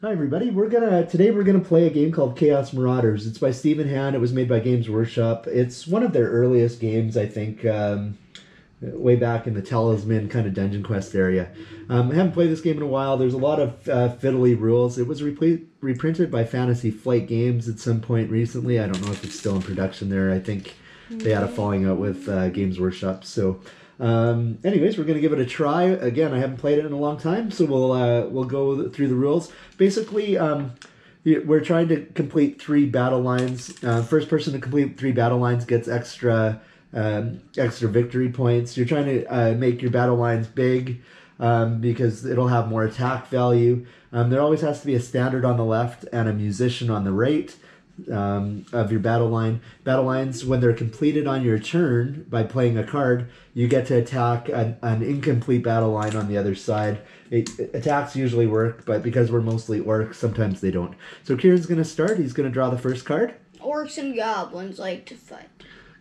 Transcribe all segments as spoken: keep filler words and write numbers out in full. Hi everybody, we're gonna today we're gonna play a game called Chaos Marauders. It's by Stephen Hann. It was made by Games Workshop. It's one of their earliest games, I think, um, way back in the Talisman kind of Dungeon Quest area. Um, I haven't played this game in a while. There's a lot of uh, fiddly rules. It was repl reprinted by Fantasy Flight Games at some point recently. I don't know if it's still in production there. I think they had a falling out with uh, Games Workshop. So Um, anyways, we're going to give it a try. Again, I haven't played it in a long time, so we'll uh, we'll go through the rules. Basically, um, we're trying to complete three battle lines. Uh, first person to complete three battle lines gets extra um, extra victory points. You're trying to uh, make your battle lines big um, because it'll have more attack value. Um, there always has to be a standard on the left and a musician on the right. Um, of your battle line. Battle lines, when they're completed on your turn by playing a card, you get to attack an, an incomplete battle line on the other side. It, it, attacks usually work, but because we're mostly orcs, sometimes they don't. So Kieran's going to start. He's going to draw the first card. Orcs and goblins like to fight.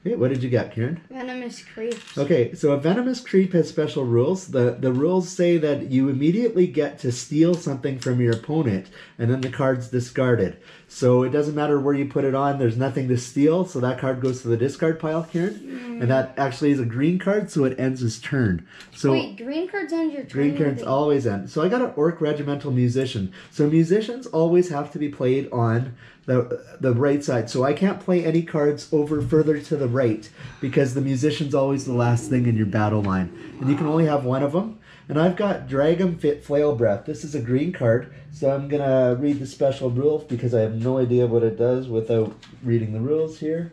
Okay, what did you get, Kieran? Venomous Creep. Okay, so a Venomous Creep has special rules. The, the rules say that you immediately get to steal something from your opponent, and then the card's discarded. So it doesn't matter where you put it on, there's nothing to steal, so that card goes to the discard pile, Kieran. Mm. And that actually is a green card, so it ends his turn. So wait, green cards end your turn? Green cards always end. So I got an Orc Regimental Musician. So musicians always have to be played on the the right side, so I can't play any cards over further to the right because the musician's always the last thing in your battle line, and you can only have one of them. And I've got Dragon Flail Breath. This is a green card, so I'm gonna read the special rule because I have no idea what it does without reading the rules here.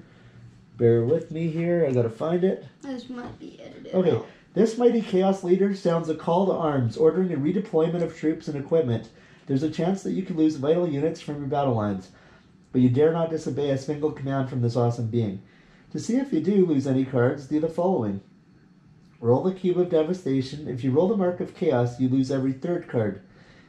Bear with me here. I gotta find it. This might be edited. Okay. This mighty chaos leader sounds a call to arms, ordering a redeployment of troops and equipment. There's a chance that you could lose vital units from your battle lines, but you dare not disobey a single command from this awesome being. To see if you do lose any cards, do the following. Roll the Cube of Devastation. If you roll the Mark of Chaos, you lose every third card.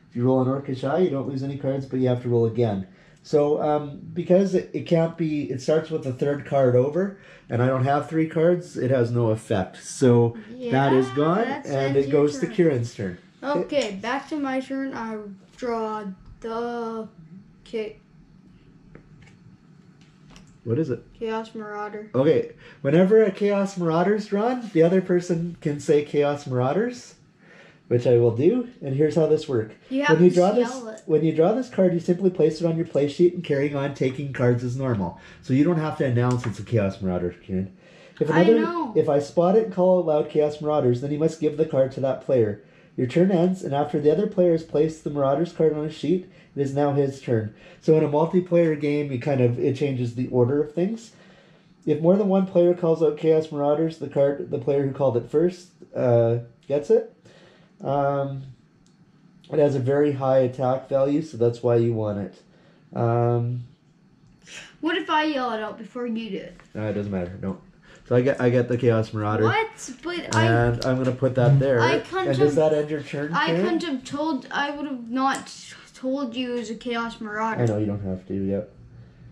If you roll an Orcish Eye, you don't lose any cards, but you have to roll again. So, um, because it, it can't be, it starts with the third card over, and I don't have three cards, it has no effect. So, yeah, that is gone, and it goes turn. to Kieran's turn. Okay, it, back to my turn. I draw the kick. What is it? Chaos Marauder. Okay. Whenever a Chaos Marauder's drawn, the other person can say Chaos Marauders, which I will do. And here's how this works. You have when you to draw this, it. When you draw this card, you simply place it on your play sheet and carrying on taking cards as normal. So you don't have to announce it's a Chaos Marauder, Kieran. If another, I know. If I spot it and call out loud Chaos Marauders, then you must give the card to that player. Your turn ends, and after the other player has placed the Marauders card on a sheet, it is now his turn. So in a multiplayer game, you kind of it changes the order of things. If more than one player calls out Chaos Marauders, the card the player who called it first uh, gets it. Um, it has a very high attack value, so that's why you want it. Um, what if I yell it out before you do it? No, it doesn't matter. No. So I get I get the Chaos Marauder. What? But I and I'm gonna put that there. I couldn't and does have, that end your turn? I Karen? couldn't have told. I would have not told you it was a Chaos Marauder. I know you don't have to. Yep.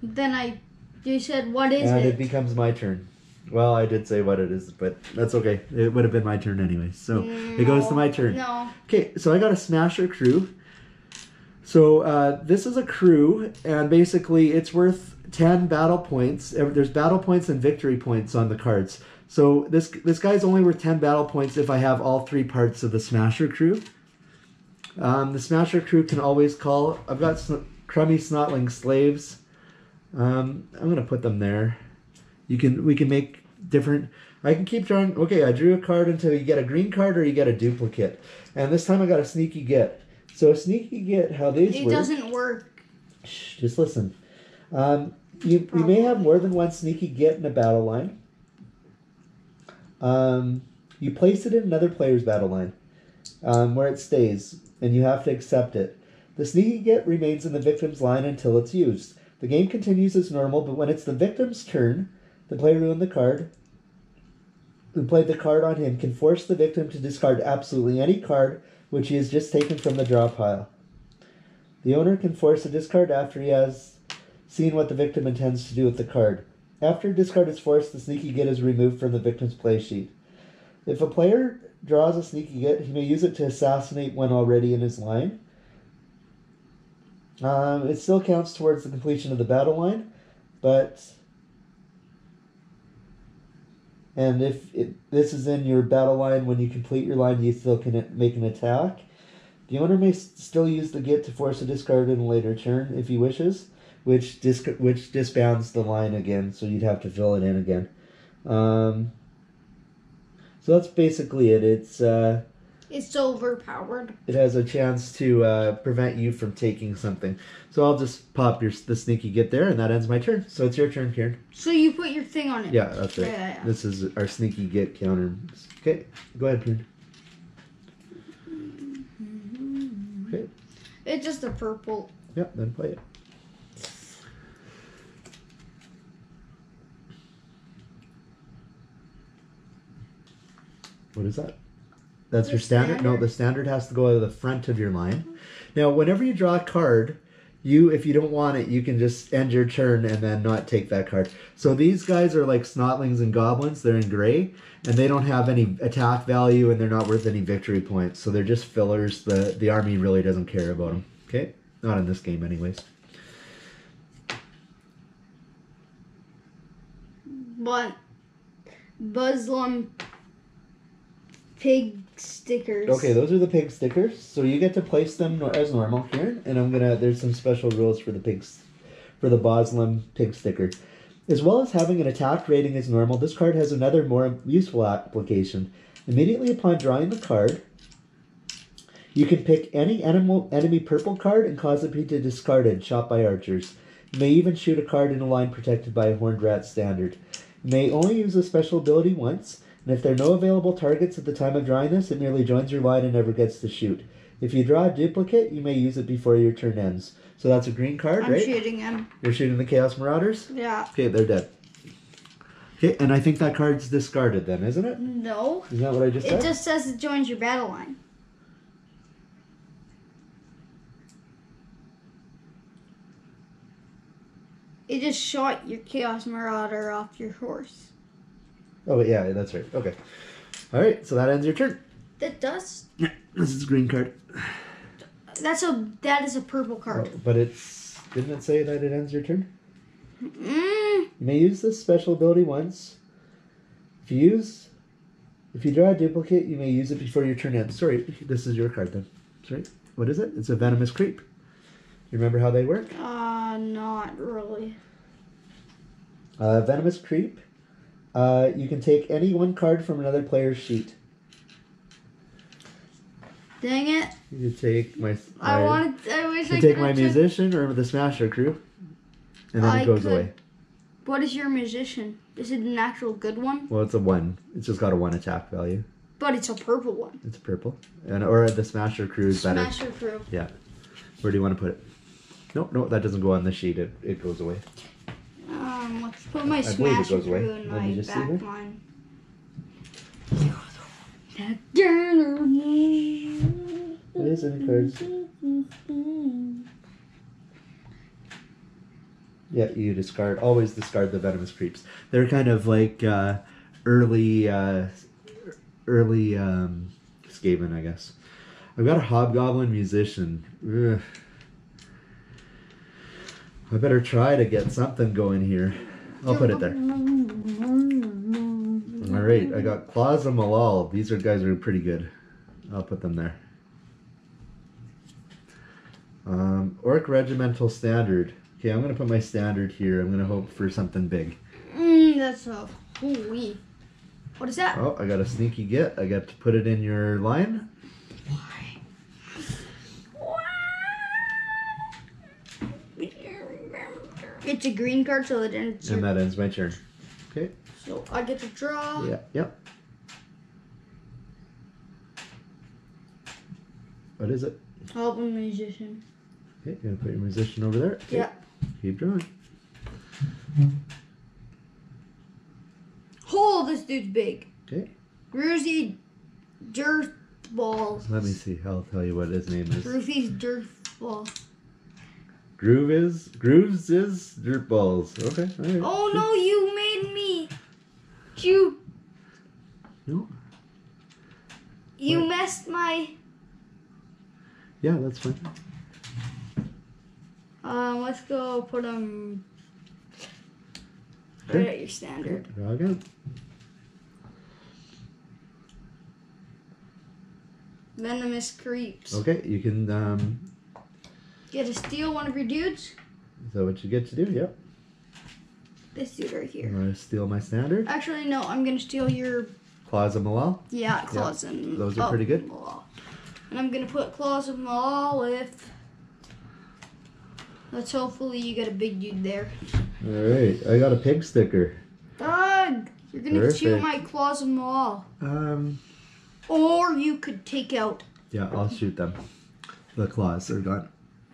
Then I, you said what is and it? And it becomes my turn. Well, I did say what it is, but that's okay. It would have been my turn anyway. So no, it goes to my turn. No. Okay, so I got a Smasher Crew. So uh, this is a crew, and basically it's worth ten battle points. There's battle points and victory points on the cards. So this this guy's only worth ten battle points if I have all three parts of the Smasher Crew. Um, the Smasher Crew can always call. I've got sn crummy Snotling Slaves. Um, I'm gonna put them there. You can we can make different. I can keep drawing. Okay, I drew a card until you get a green card or you get a duplicate. And this time I got a Sneaky Git. So a Sneaky Git, how these work? It doesn't work. Shh, just listen. Um, You, you may have more than one Sneaky Git in a battle line. Um, you place it in another player's battle line um, where it stays, and you have to accept it. The Sneaky Git remains in the victim's line until it's used. The game continues as normal, but when it's the victim's turn, the player who owned the card, who played the card on him, can force the victim to discard absolutely any card which he has just taken from the draw pile. The owner can force a discard after he has seeing what the victim intends to do with the card. After discard is forced, the Sneaky Git is removed from the victim's play sheet. If a player draws a Sneaky Git, he may use it to assassinate one already in his line. Um, it still counts towards the completion of the battle line, but... And if it, this is in your battle line, when you complete your line, you still can make an attack. The owner may still use the Git to force a discard in a later turn if he wishes, which disc which disbounds the line again, so you'd have to fill it in again. Um, so that's basically it. It's uh, it's overpowered. It has a chance to uh, prevent you from taking something. So I'll just pop your the sneaky Git there, and that ends my turn. So it's your turn, Kieran. So you put your thing on it. Yeah, that's it. Yeah, yeah, yeah. This is our sneaky Git counter. Okay, go ahead, Kieran. Okay. It's just a purple. Yep, yeah, then play it. What is that? That's the your standard? standard? No, the standard has to go to the front of your line. Now, whenever you draw a card, you, if you don't want it, you can just end your turn and then not take that card. So these guys are like snotlings and goblins. They're in gray, and they don't have any attack value, and they're not worth any victory points. So they're just fillers. The, the army really doesn't care about them. Okay? Not in this game anyways. But Boslem Pig Stickers. Okay, those are the pig stickers. So you get to place them as normal here, and I'm gonna. There's some special rules for the pigs, for the Boslem Pig Sticker. As well as having an attack rating as normal, this card has another more useful application. Immediately upon drawing the card, you can pick any animal enemy purple card and cause it to be discarded, shot by archers. You may even shoot a card in a line protected by a Horned Rat Standard. You may only use a special ability once. And if there are no available targets at the time of drawing this, it merely joins your line and never gets to shoot. If you draw a duplicate, you may use it before your turn ends. So that's a green card, I'm right? I'm shooting him. You're shooting the Chaos Marauders? Yeah. Okay, they're dead. Okay, and I think that card's discarded then, isn't it? No. Isn't that what I just it said? It just says it joins your battle line. It just shot your Chaos Marauder off your horse. Oh, yeah, that's right. Okay. All right, so that ends your turn. That does? Yeah, this is a green card. That's a, that is a purple card. Oh, but it's... Didn't it say that it ends your turn? Mm. You may use this special ability once. If you use... If you draw a duplicate, you may use it before your turn ends. Sorry, this is your card then. Sorry. What is it? It's a Venomous Creep. You remember how they work? Uh, not really. Uh, Venomous Creep... Uh, you can take any one card from another player's sheet. Dang it! You can take my. my I wanted. I wish I could take my musician or the Smasher Crew, and then I it goes could. away. What is your musician? Is it an actual good one? Well, it's a one. It's just got a one attack value. But it's a purple one. It's purple, and or the Smasher Crew is better. Smasher Crew. Yeah. Where do you want to put it? No, no, that doesn't go on the sheet. It it goes away. Um, let's put my Smash Crew in my back line. What is in the cards? Yeah, you discard. Always discard the Venomous Creeps. They're kind of like uh, early, uh, early um, Skaven, I guess. I've got a Hobgoblin Musician. Ugh. I better try to get something going here. I'll put it there. All right, I got Claws of Malal. These are guys are pretty good. I'll put them there. Um, Orc Regimental Standard. Okay, I'm gonna put my standard here. I'm gonna hope for something big. Mm, that's a holy. What is that? Oh, I got a sneaky Git. I got to put it in your line. It's a green card, so it ends. And that ends my turn. Okay. So I get to draw. Yeah. Yep. What is it? Help a musician. Okay, you're gonna put your musician over there. Okay. Yeah. Keep drawing. Oh, this dude's big. Okay. Grooviz Dirt Balls. Let me see. I'll tell you what his name is. Grooviz Dirt Balls. Grooviz, Grooviz Dirt Balls. Okay. All right. Oh no, you made me. You. No. You what? Messed my. Yeah, that's fine. Um, let's go put them okay. right at your standard. Okay. Venomous Creeps. Okay, you can um, get to steal one of your dudes. Is that what you get to do? Yep. This dude right here. I'm going to steal my standard? Actually, no. I'm going to steal your... Claws of Malal? Yeah, Claws yeah. and... Those are oh, pretty good. Malal. And I'm going to put Claws of Malal with... Let's hopefully you get a big dude there. Alright, I got a pig sticker. Doug! You're going to shoot my Claws of Malal. Um... Or you could take out... Yeah, I'll shoot them. The claws are gone.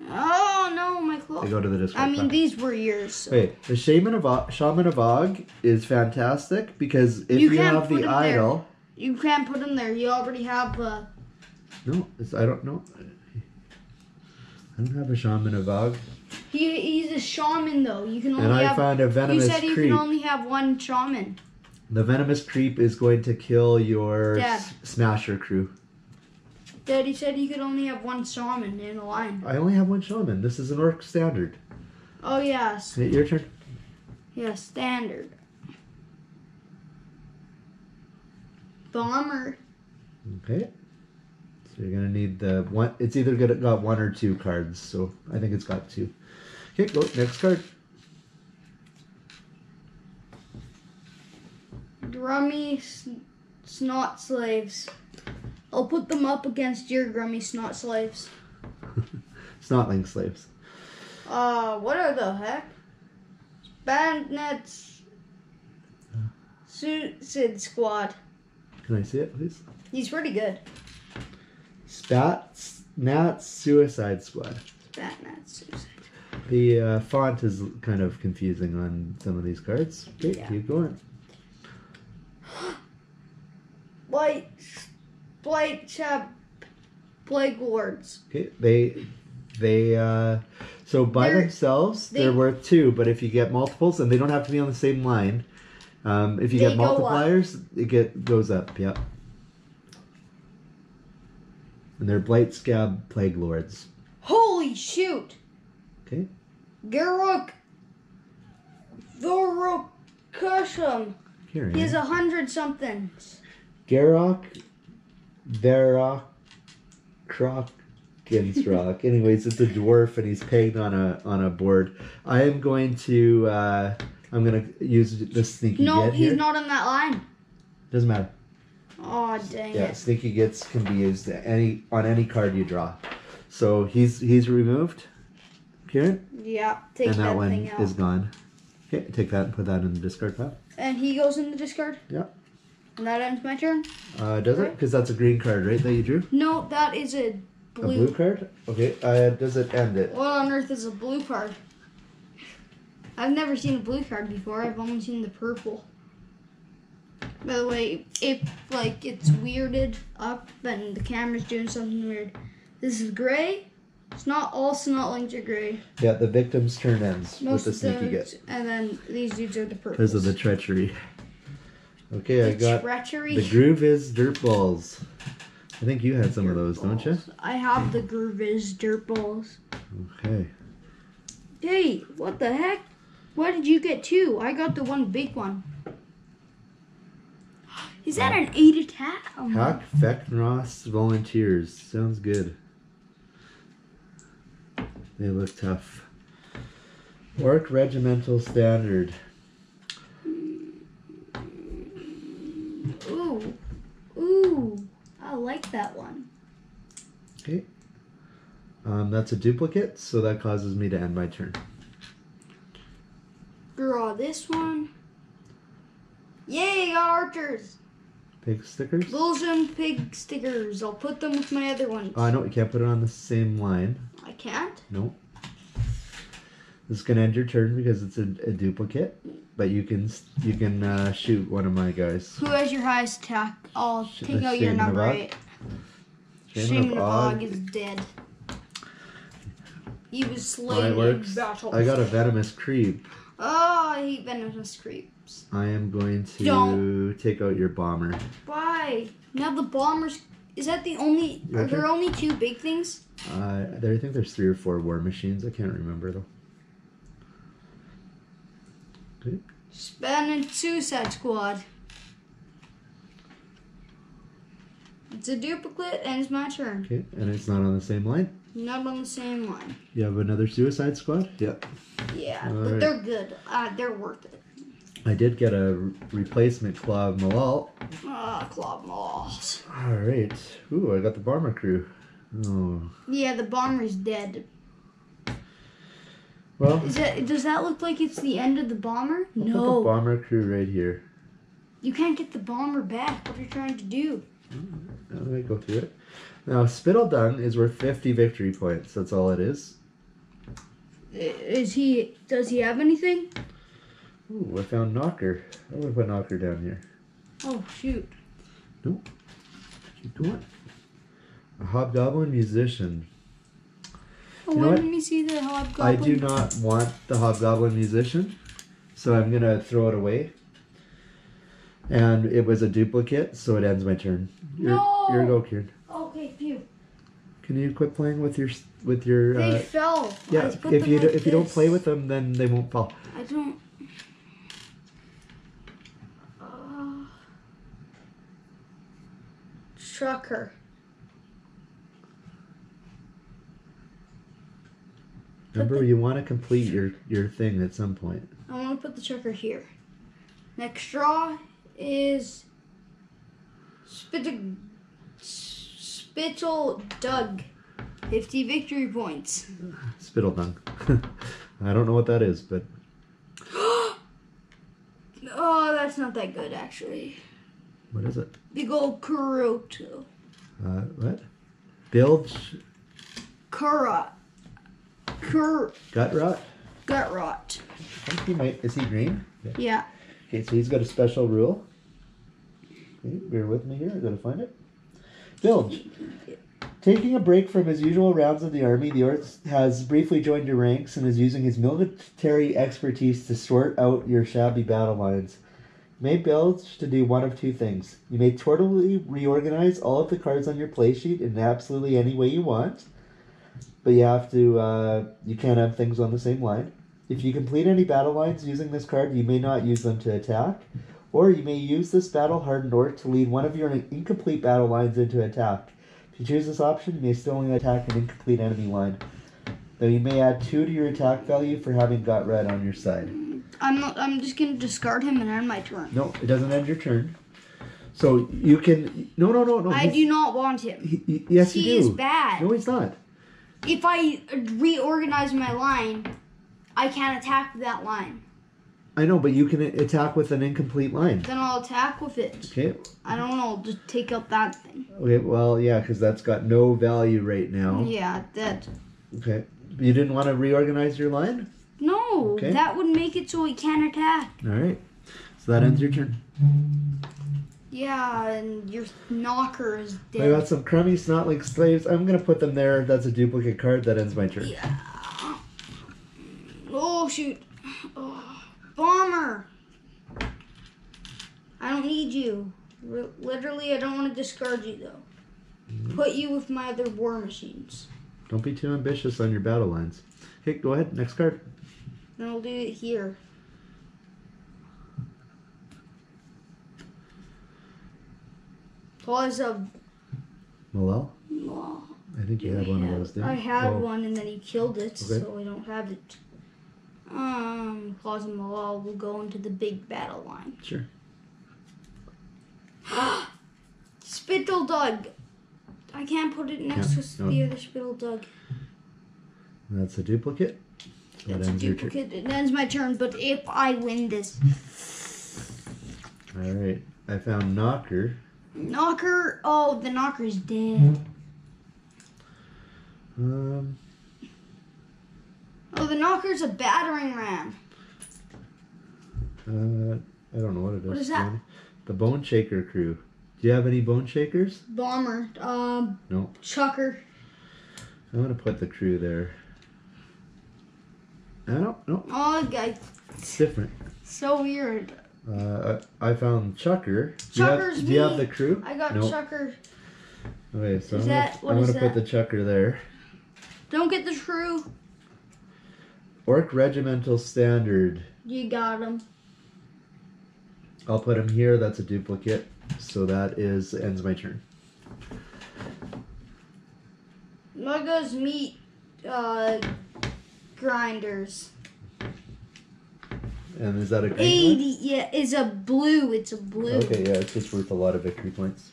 Oh, no, my claws. I go to the Discord. I mean, back. These were yours. So. Wait, the Shaman of Og, Shaman of Og is fantastic because if you, you have the idol... There. You can't put him there. You already have the... No, it's, I don't know. I don't have a Shaman of Og. He, he's a shaman, though. You can only and I have, found a Venomous Creep. You said you creep. can only have one shaman. The Venomous Creep is going to kill your s Smasher Crew. Dad, he said you could only have one shaman in a line. I only have one shaman. This is an orc standard. Oh, yes. Is it your turn? Yeah, standard. Bomber. Okay. So you're going to need the one. It's either got one or two cards, so I think it's got two. Okay, go. Next card. Drummy sn Snot Slaves. I'll put them up against your grummy snot slaves. Snotling slaves. Uh, what are the heck? Spatznatz Suicide Squad. Can I see it, please? He's pretty good. Spatznatz Suicide Squad. Spatznatz Suicide Squad. The uh, font is kind of confusing on some of these cards. Okay, yeah. Keep going. Blight Scab Plague Lords. Okay, they, they, uh, so by they're, themselves, they, they're worth two, but if you get multiples, and they don't have to be on the same line, um, if you get multipliers, it get, goes up, yep. And they're Blight Scab Plague Lords. Holy shoot! Okay. Garok, Thorokusham. Kieran. He has a hundred somethings. Garok, Vera, Croc, Ginsrock. Anyways, it's a dwarf and he's pegged on a on a board. I am going to uh, I'm gonna use the sneaky. No, get he's here. not on that line. Doesn't matter. Oh dang yeah, it! Yeah, sneaky gets can be used any on any card you draw. So he's he's removed. Kieran. Yeah, take and that, that one thing out. is gone. Okay, take that and put that in the discard pile. And he goes in the discard? Yeah. And that ends my turn? Uh, does right. it? Because that's a green card, right, that you drew? No, that is a blue. A blue card? Okay, uh, does it end it? What on earth is a blue card? I've never seen a blue card before. I've only seen the purple. By the way, it, like, it's weirded up and the camera's doing something weird. This is gray. It's not all snotlings are gray. Yeah, the victim's turn ends Most with the sneaky get. And then these dudes are the purples. Because of the treachery. Okay, the I got treachery. the Grooviz Dirt Balls. I think you had some dirt of those, balls. don't you? I have the Grooviz Dirt Balls. Okay. Hey, what the heck? Why did you get two? I got the one big one. Is that an eight attack? Oh, Huck Fechnross Volunteers. Sounds good. They look tough. Orc Regimental Standard. Ooh. Ooh. I like that one. Okay. Um, that's a duplicate, so that causes me to end my turn. Draw this one. Yay, archers! Pig stickers? Boslem Pig Stickers. I'll put them with my other ones. Uh, no, you can't put it on the same line. I can't? Nope. This is going to end your turn because it's a, a duplicate, but you can you can uh, shoot one of my guys. Who has your highest attack? I'll Sh take out your number eight. Shaman of Og is dead. He was slain in battle. I got a Venomous Creep. Oh, I hate Venomous Creeps. I am going to Don't. take out your Bomber. Why? Now the Bomber's Is that the only... Are there only two big things? Uh, there, I think there's three or four war machines. I can't remember, though. Okay. Spatznatz Suicide Squad. It's a duplicate, and it's my turn. Okay, and it's not on the same line? Not on the same line. You have another Suicide Squad? Yep. Yeah, All but right. they're good. Uh, they're worth it. I did get a replacement Claw of Malal. Ah, oh, Claw of Malal. All right. Ooh, I got the Bomber Crew. Oh. Yeah, the Bomber's dead. Well, Is that, does that look like it's the end of the Bomber? I'll no. Put the Bomber Crew right here. You can't get the Bomber back. What are you trying to do? All right, go through it. Now, Spittledung is worth fifty victory points. That's all it is. Is he? Does he have anything? Ooh, I found Knocker. I would put Knocker down here. Oh, shoot. Nope. What you doing? A Hobgoblin Musician. Oh, you know let me see the Hobgoblin. I do not want the Hobgoblin Musician, so I'm going to throw it away. And it was a duplicate, so it ends my turn. Your, no! Your go, Kieran. Okay, phew. Can you quit playing with your... with your? They uh, fell. Yeah, if, you, like do, if you don't play with them, then they won't fall. I don't... Trucker. Remember, the, you want to complete your, your thing at some point. I want to put the trucker here. Next draw is Spittle, Spittledung. fifty victory points. Spittledung. I don't know what that is, but... Oh, that's not that good, actually. What is it? Big old Kuroto. Uh, what? Bilge. Kura. Kur. Gut rot? Gut rot. I think he might. Is he green? Yeah. yeah. Okay, so he's got a special rule. Okay, bear with me here. I'm going to find it. Bilge. Taking a break from his usual rounds of the army, the Orc has briefly joined your ranks and is using his military expertise to sort out your shabby battle lines. You may Bilge to do one of two things. You may totally reorganize all of the cards on your play sheet in absolutely any way you want, but you have to, uh, you can't have things on the same line. If you complete any battle lines using this card, you may not use them to attack, or you may use this battle-hardened orc to lead one of your incomplete battle lines into attack. If you choose this option, you may still only attack an incomplete enemy line, though you may add two to your attack value for having got red on your side. I'm not, I'm just gonna discard him and end my turn. No, it doesn't end your turn. So you can no no no no. I do not want him. He, he, yes, he you do. He is bad. No, he's not. If I reorganize my line, I can't attack that line. I know, but you can attack with an incomplete line. Then I'll attack with it. Okay. I don't know. I'll just take up that thing. Okay. Well, yeah, because that's got no value right now. Yeah, that. Okay. You didn't want to reorganize your line? No, okay. That would make it so he can't attack. All right, so that ends your turn. Yeah, and your Knocker is dead. I got some crummy Snotling Slaves. I'm going to put them there. That's a duplicate card. That ends my turn. Yeah. Oh, shoot. Oh, Bomber. I don't need you. R literally, I don't want to discard you, though. Mm-hmm. Put you with my other war machines. Don't be too ambitious on your battle lines. Hey, go ahead. Next card. Then I'll do it here. Claws of Malal? Malal. I think you had one of those, didn't you? I had well, one and then he killed it, okay. So I don't have it. Um, Claws of Malal will go into the big battle line. Sure. Spittledung! I can't put it next yeah, to no. the other Spittledung. That's a duplicate. So it's that ends a duplicate. Your turn. It ends my turn, but if I win this. Alright. I found Knocker. Knocker? Oh, the Knocker's dead. Um. Oh, the Knocker's a battering ram. Uh, I don't know what it is. What is that? The Bone Shaker Crew. Do you have any Bone Shakers? Bomber. Um. No. Chucker. I'm going to put the crew there. No, no. Oh, guys. It's different. So weird. Uh, I, I found Chucker. Chucker's do you have, do you have the crew? I got nope. Chucker. Uh, Okay, so is I'm that, gonna, what I'm is gonna that? put the Chukka there. Don't get the shrew. Orc Regimental Standard. You got him. I'll put him here. That's a duplicate. So that is ends my turn. Mungo's Meat uh, Grinders. And is that a green eighty, one? Yeah, it's a blue. It's a blue. Okay, yeah, it's just worth a lot of victory points.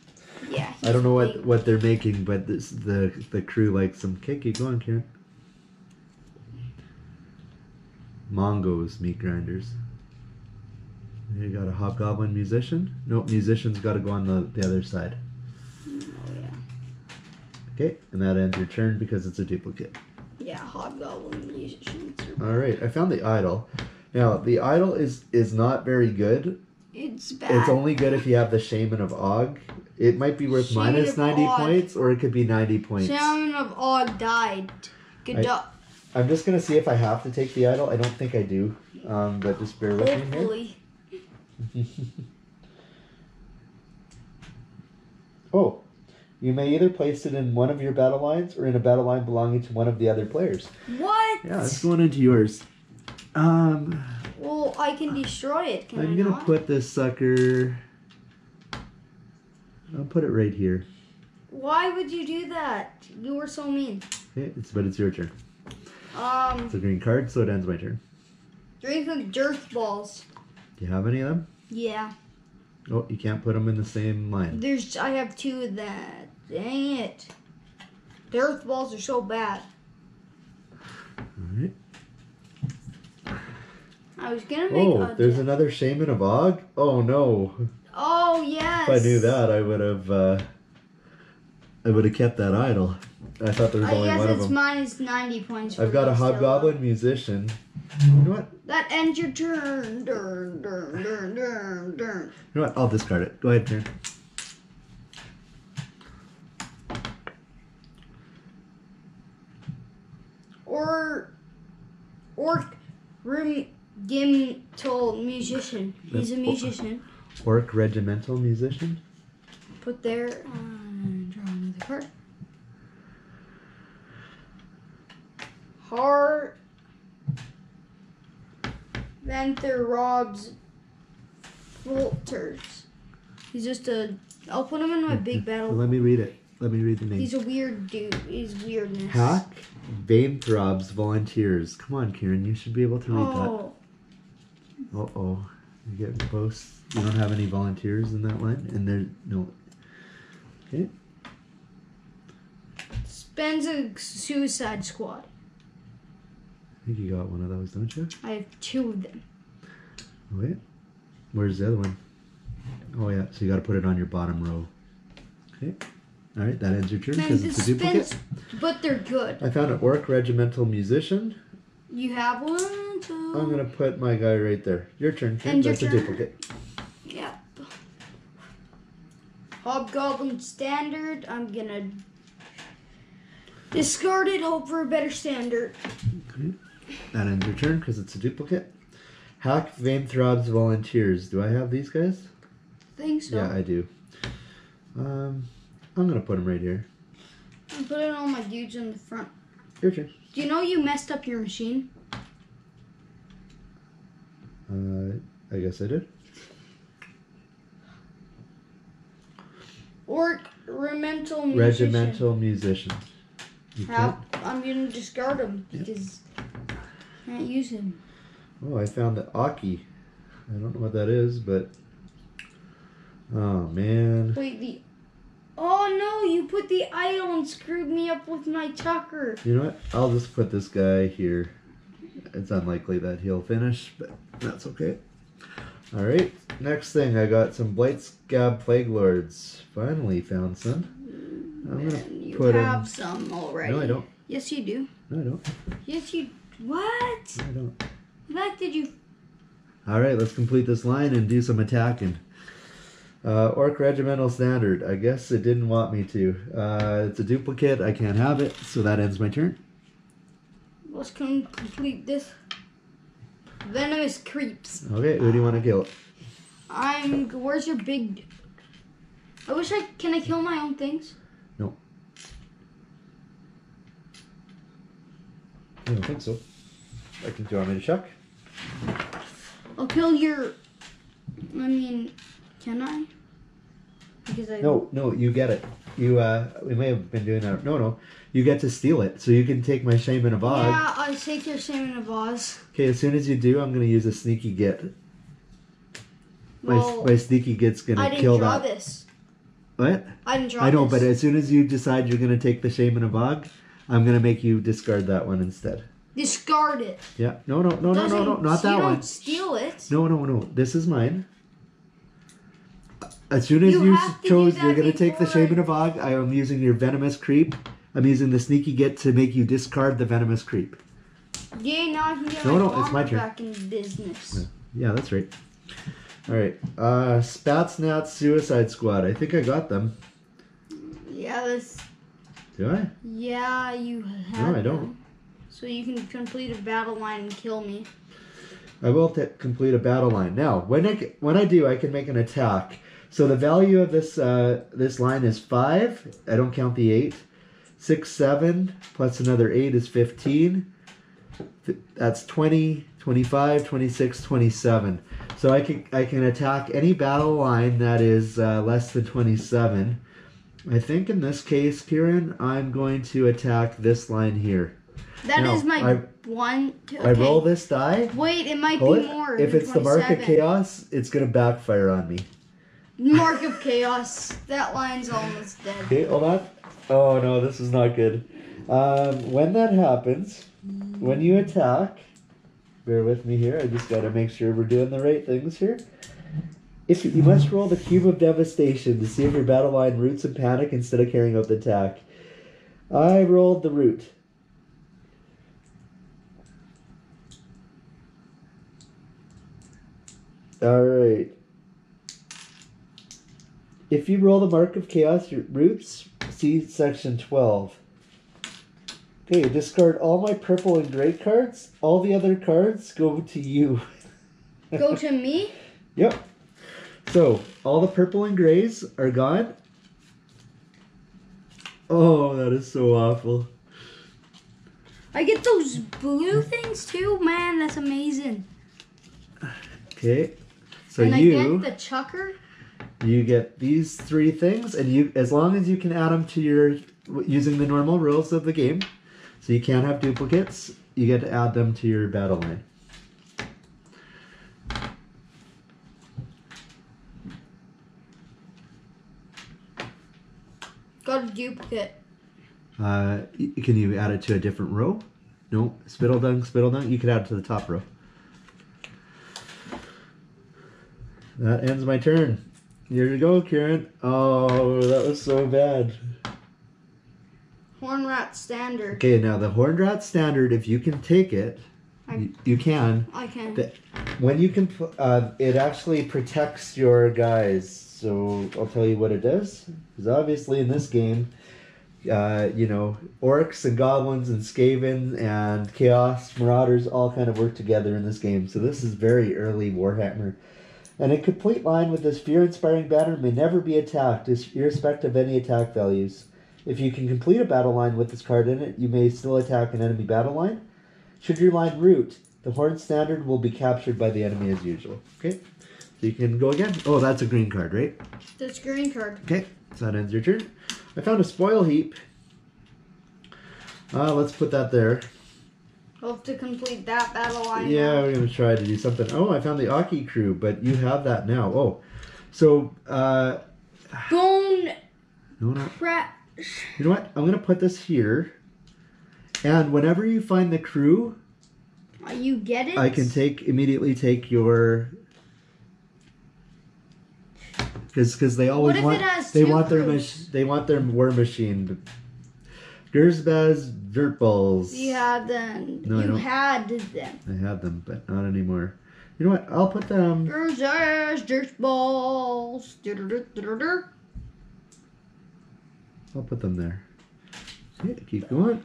Yeah. I don't know what, what they're making, but this, the the crew likes some kicky. Go on, Kieran. Mungo's Meat Grinders. You got a Hobgoblin Musician? Nope, Musician's got to go on the, the other side. Oh, yeah. Okay, and that ends your turn because it's a duplicate. Yeah, Hobgoblin Musician. Alright, I found the idol. Now, the idol is, is not very good. It's bad. It's only good if you have the Shaman of Og. It might be worth Shaman minus ninety Og. points, or it could be ninety points. Shaman of Og died. Good job. I'm just going to see if I have to take the idol. I don't think I do, um, but just bear with Hopefully. me here. Oh, you may either place it in one of your battle lines or in a battle line belonging to one of the other players. What? Yeah, it's going into yours. Um. Well, I can destroy it. Can I'm I gonna not? put this sucker. I'll put it right here. Why would you do that? You were so mean. Okay, it's but it's your turn. Um. It's a green card, so it ends my turn. Grooviz Dirt Balls. Do you have any of them? Yeah. Oh, you can't put them in the same line. There's, I have two of that. Dang it. The earth balls are so bad. Alright. I was going to make... Oh, there's another Shaman of Og? Oh, no. Oh, yes. If I knew that, I would have, uh... I would have kept that idol. I thought there was I only one of them. I guess it's minus ninety points. I've got a Hobgoblin Musician. You know what? That ends your turn. Durn, durn, durn, durn, durn. You know what? I'll discard it. Go ahead, Kieran. Or, Orc Regimental Musician. He's a musician. Orc Regimental Musician. Put there. Um, draw another card. Har. Venther Rob's Volters. He's just a... I'll put him in my big battle. Let me read it. Let me read the name. He's a weird dude. He's weirdness. Huck Fechnross Volunteers. Come on, Kieran. You should be able to read oh. that. Uh-oh. You're getting close. You don't have any volunteers in that line? And there... No. Okay. Spatznatz Suicide Squad. I think you got one of those, don't you? I have two of them. Wait, where's the other one? Oh yeah, so you got to put it on your bottom row. Okay, all right, that ends your turn because it's a duplicate. But they're good. I found an Orc Regimental Musician. You have one too. I'm gonna put my guy right there. Your turn. Kid. And That's your turn. a duplicate. Yep. Hobgoblin Standard. I'm gonna discard it. Hope for a better standard. Okay. That ends your turn because it's a duplicate. Huck Fechnross Volunteers. Do I have these guys? I think so. Yeah, I do. Um, I'm going to put them right here. I'm putting all my dudes in the front. Your turn. Do you know you messed up your machine? Uh, I guess I did. Orc Regimental Musician. Regimental Musician. How? I'm going to discard him because... Yep. Can't use him. Oh, I found the Aki. I don't know what that is, but oh man. Wait, the oh no, you put the idol and screwed me up with my Chukka. You know what? I'll just put this guy here. It's unlikely that he'll finish, but that's okay. All right. Next thing, I got some Blight Scab Plague Lords. Finally found some. I'm gonna you put have in... some already. No, I don't. Yes, you do. No, I don't. Yes, you. What? I don't. What did you... Alright, let's complete this line and do some attacking. Uh, Orc Regimental Standard. I guess it didn't want me to. Uh, it's a duplicate. I can't have it. So that ends my turn. Let's complete this. Venomous Creeps. Okay, who do you want to kill? I'm... Where's your big... I wish I... Can I kill my own things? No. I don't think so. I can, do you want me to check? I'll kill your... I mean, can I? Because I... No, no, you get it. You, uh, we may have been doing that. No, no. You get to steal it. So you can take my Shaman of Og. Yeah, I'll take your Shaman of Og. Okay, as soon as you do, I'm going to use a Sneaky Git. My, well, my Sneaky Git's going to kill that. I didn't draw this. What? I didn't draw this. I know, this. But as soon as you decide you're going to take the Shaman of Og, I'm going to make you discard that one instead. Discard it. Yeah. No, no, no, Doesn't, no, no, no. Not that you one. Don't steal it. No, no, no. This is mine. As soon as you, you chose you're going to take the Shaman of Og, I am using your Venomous Creep. I'm using the Sneaky Git to make you discard the Venomous Creep. Yeah, now I can get no, no, it's my turn. Back in business. Yeah, yeah, that's right. All right. Uh, Spatznatz Suicide Squad. I think I got them. Yeah, that's... Do I? Yeah, you have. No, I don't. Them. So you can complete a battle line and kill me. I will t complete a battle line. Now, when I, when I do, I can make an attack. So the value of this uh, this line is five. I don't count the eight. six, seven, plus another eight is fifteen. That's twenty, twenty-five, twenty-six, twenty-seven. So I can, I can attack any battle line that is uh, less than twenty-seven. I think in this case, Kieran, I'm going to attack this line here. That now, is my I, one. Two, okay. I roll this die. Wait, it might be it. more. If it's the Mark of Chaos, it's going to backfire on me. Mark of Chaos. That line's almost dead. Okay, hold on. Oh no, this is not good. Um, when that happens, when you attack, bear with me here. I just got to make sure we're doing the right things here. If you, you must roll the Cube of Devastation to see if your battle line roots in panic instead of carrying out the attack. I rolled the root. Alright. If you roll the Mark of Chaos, your roots, see section twelve. Okay, discard all my purple and gray cards. All the other cards go to you. Go to me? Yep. So, all the purple and grays are gone. Oh, that is so awful. I get those blue things too? Man, that's amazing. Okay. So and you I get the chucker. You get these three things, and you as long as you can add them to your using the normal rules of the game. So you can't have duplicates. You get to add them to your battle line. Got a duplicate. Uh, can you add it to a different row? No, Spittledung, Spittledung. You can add it to the top row. That ends my turn. Here you go, Kieran. Oh, that was so bad. Horned Rat Standard. Okay, now the Horned Rat Standard, if you can take it, I, you, you can. I can. The, when you can, uh, it actually protects your guys. So I'll tell you what it does. Because obviously in this game, uh, you know, orcs and goblins and Skaven and Chaos Marauders all kind of work together in this game. So this is very early Warhammer. And a complete line with this fear-inspiring banner may never be attacked, irrespective of any attack values. If you can complete a battle line with this card in it, you may still attack an enemy battle line. Should your line root, the Horned Standard will be captured by the enemy as usual. Okay, so you can go again. Oh, that's a green card, right? That's a green card. Okay, so that ends your turn. I found a Spoil Heap. Uh, let's put that there. Hope to complete that battle line. Yeah, now. We're going to try to do something. Oh, I found the Aki crew, but you have that now. Oh, so... Uh, Bone... No, no. You know what? I'm going to put this here. And whenever you find the crew... Are you get it? I can take immediately take your... Because they always want... They want, their they want their war machine... Grooviz Dirt Balls. You had them. No, you had them. I had them, but not anymore. You know what? I'll put them. Grooviz Dirt Balls. I'll put them there. Yeah, keep going.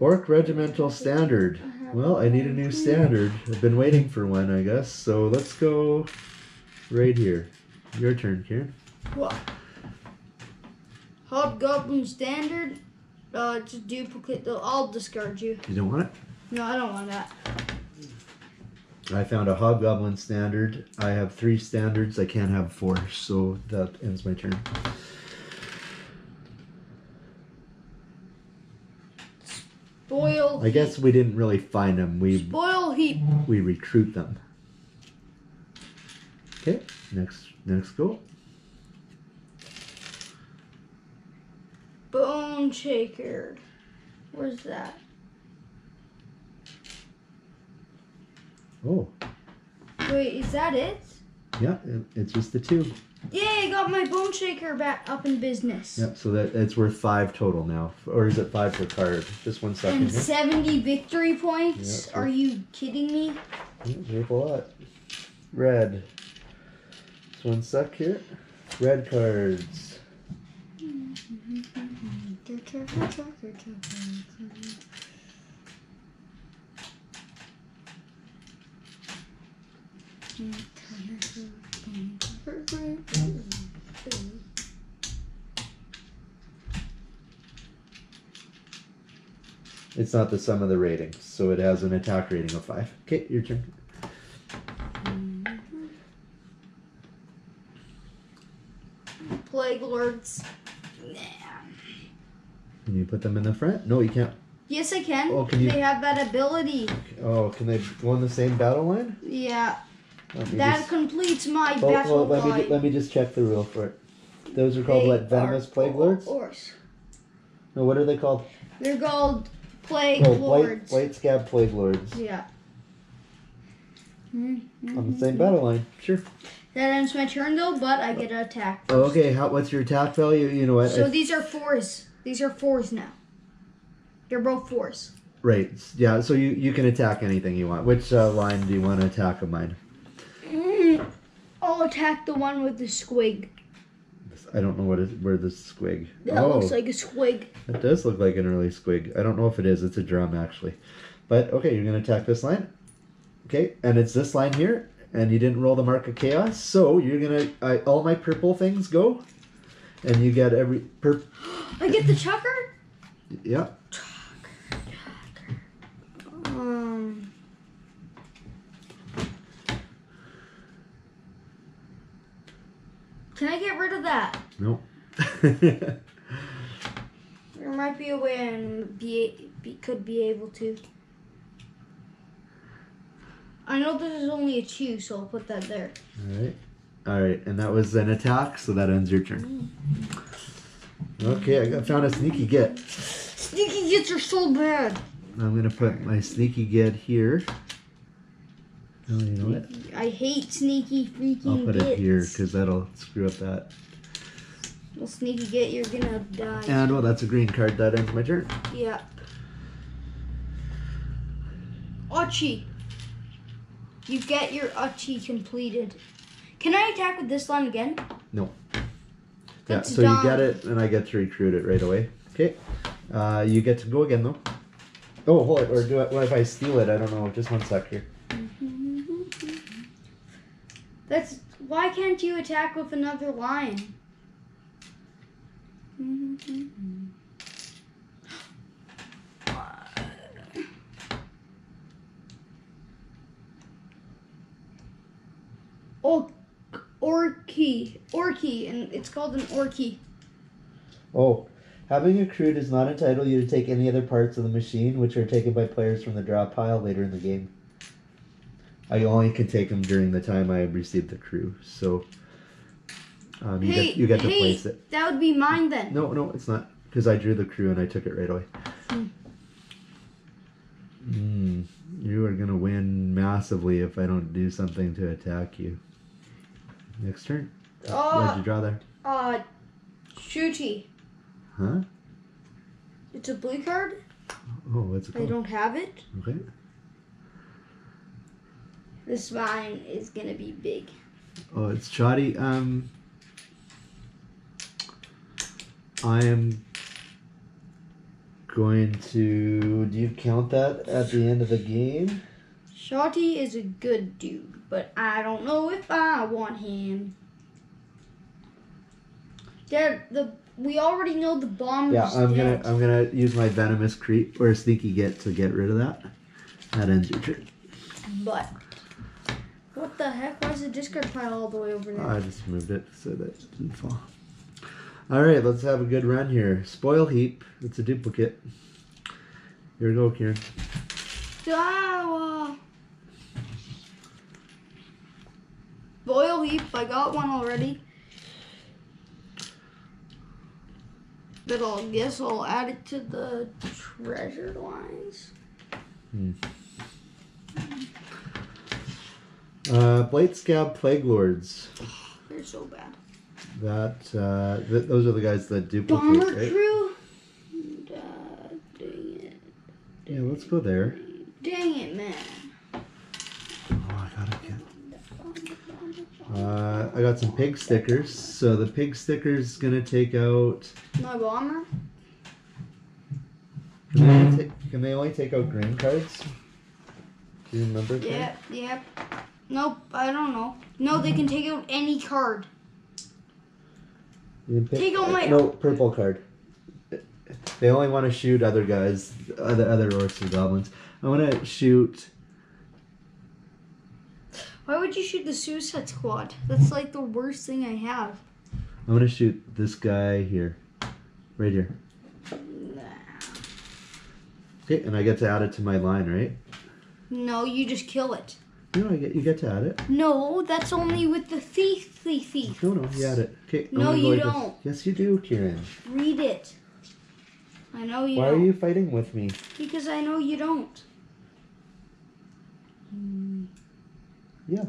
Orc Regimental Standard. Well, I need a new standard. I've been waiting for one, I guess. So let's go right here. Your turn, Kieran. What? Hobgoblin Standard. Uh, it's a duplicate though. I'll discard you. You don't want it? No, I don't want that. I found a Hobgoblin standard. I have three standards. I can't have four, so that ends my turn. Spoil I heap. guess we didn't really find them. We Spoil Heap. We recruit them. Okay, next next go. Bone Shaker. Where's that? Oh. Wait, is that it? Yeah, it, it's just the two. Yay, I got my Bone Shaker back up in business. Yep, so that it's worth five total now. Or is it five per card? Just one second. And here. seventy victory points? Yeah, are you kidding me? There's a lot. Red. Just one sec here. Red cards. It's not the sum of the ratings, so it has an attack rating of five. Okay, your turn. Plague Lords. Can you put them in the front? No, you can't. Yes, I can. Oh, can you... They have that ability. Oh, can they go on the same battle line? Yeah. That just... completes my oh, battle oh, let line. Me ju- let me just check the rule for it. Those are called they what? Venomous Plague Lords? Orcs. No, what are they called? They're called Plague oh, Lords. Blight Scab Plague Lords. Yeah. Mm-hmm. On the same battle line. Sure. That ends my turn, though, but I get an attack first. Oh, okay, How, what's your attack value? You know what? So I... these are fours. These are fours now. They're both fours. Right. Yeah, so you, you can attack anything you want. Which uh, line do you want to attack of mine? Mm, I'll attack the one with the squig. I don't know what is, where the squig. That oh, looks like a squig. It does look like an early squig. I don't know if it is. It's a drum, actually. But, okay, you're going to attack this line. Okay, and it's this line here. And you didn't roll the Mark of Chaos. So, you're going to... All my purple things go. And you get every... Pur I get the chucker? Yeah. Chucker, chucker. Um... Can I get rid of that? No. There might be a way I be, be, could be able to. I know this is only a two, so I'll put that there. Alright. Alright, and that was an attack, so that ends your turn. Okay, I got, found a Sneaky Git. Sneaky Gits are so bad. I'm going to put my Sneaky Git here. Oh, you know what? I hate sneaky freaking I'll put gits. It here because that'll screw up that. Well, Sneaky Git, you're gonna die. And well, that's a green card. That ends my turn. Yeah. Uchi. You get your Uchi completed. Can I attack with this line again? No. That's yeah. So dumb. You get it, and I get to recruit it right away. Okay. Uh, you get to go again though. Oh, hold it. Or do it. What if I steal it? I don't know. Just one sec here. That's why can't you attack with another line? Mm-hmm. Oh, orky, orky, and it's called an orky. Oh, having accrued does not entitle you to take any other parts of the machine, which are taken by players from the draw pile later in the game. I only can take them during the time I received the crew, so um, you, hey, get, you get to hey, place it. That would be mine then. No, no, it's not, because I drew the crew and I took it right away. Mm. Mm, you are going to win massively if I don't do something to attack you. Next turn. Uh, what did you draw there? Uh, Shooty. Huh? It's a blue card. Oh, what's it called? I don't have it. Okay. This vine is gonna be big. Oh, it's shoddy. Um, I am going to. Do you count that at the end of the game? Shoddy is a good dude, but I don't know if I want him. Dad, the we already know the bomb. Yeah, I'm dead. gonna I'm gonna use my Venomous Creep or Sneaky Git to get rid of that. That ends your turn. But what the heck? Why is the discard pile all the way over there? I just moved it so that it didn't fall. All right, let's have a good run here. Spoil Heap. It's a duplicate. Here we go, Kieran. Spoil ah, Heap. I got one already. But I guess I'll add it to the treasured lines. Hmm. Uh, Blight Scab Plague Lords. They're so bad. That uh, th those are the guys that duplicate. Bomber right? Crew. Uh, dang it. Yeah, let's go there. Dang it, man. Oh, I gotta get. Uh, I got some pig stickers. So the pig stickers is gonna take out. My bomber. Can they only take, can they only take out green cards? Do you remember? Yep. That? Yep. Nope. I don't know. No, they can take out any card. You pick, take out my no purple card. They only want to shoot other guys, other other orcs and goblins. I want to shoot. Why would you shoot the Suicide Squad? That's like the worst thing I have. I'm gonna shoot this guy here, right here. Nah. Okay, and I get to add it to my line, right? No, you just kill it. No, I get, you get to add it. No, that's only with the thief, thief, thief. No, no, you add it. Okay, no, you don't. This. Yes, you do, Kieran. Read it. I know you Why don't. Why are you fighting with me? Because I know you don't. Yeah.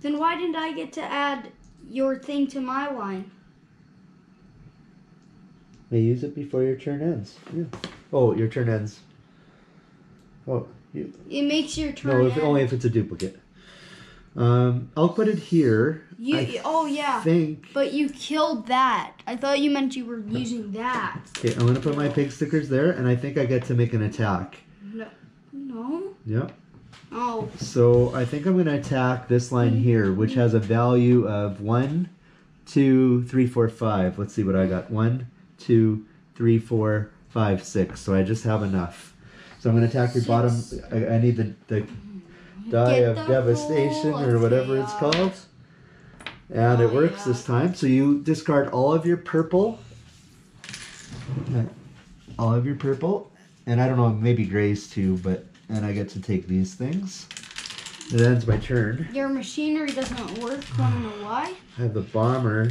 Then why didn't I get to add your thing to my line? May use it before your turn ends. Yeah. Oh, your turn ends. Oh. You, it makes your turn. No, if, only if it's a duplicate. Um, I'll put it here. You, I oh yeah. Think. But you killed that. I thought you meant you were using that. Okay, I'm gonna put my pig stickers there, and I think I get to make an attack. No. No. Yep. Oh. So I think I'm gonna attack this line here, which has a value of one, two, three, four, five. Let's see what I got. One, two, three, four, five, six. So I just have enough. So I'm going to attack your bottom. I, I need the, the die of the devastation or whatever it's called. And oh, it works yeah. this time. So you discard all of your purple. All of your purple. And I don't know, maybe grays too, but and I get to take these things. It ends my turn. Your machinery doesn't work. I don't know why. I have the bomber.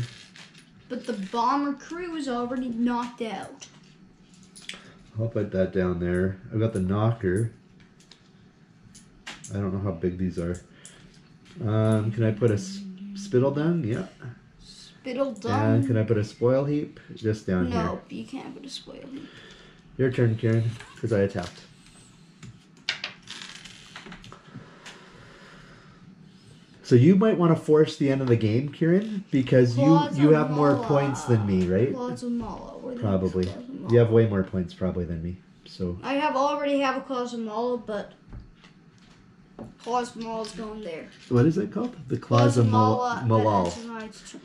But the bomber crew is already knocked out. I'll put that down there. I've got the knocker. I don't know how big these are. Um, can I put a Spittledung? Yeah. Spittledung. And can I put a spoil heap? Just down no, here. No, you can't put a spoil heap. Your turn, Kieran, because I attacked. So you might want to force the end of the game, Kieran, because Claws you you have Malal. more points than me, right? Claws of Malal. Probably. Claws of Malal. You have way more points probably than me. So I have already have a Claws of Malal, but Claws of Malal's going there. What is it called? The Claws, Claws of Malal. Malal.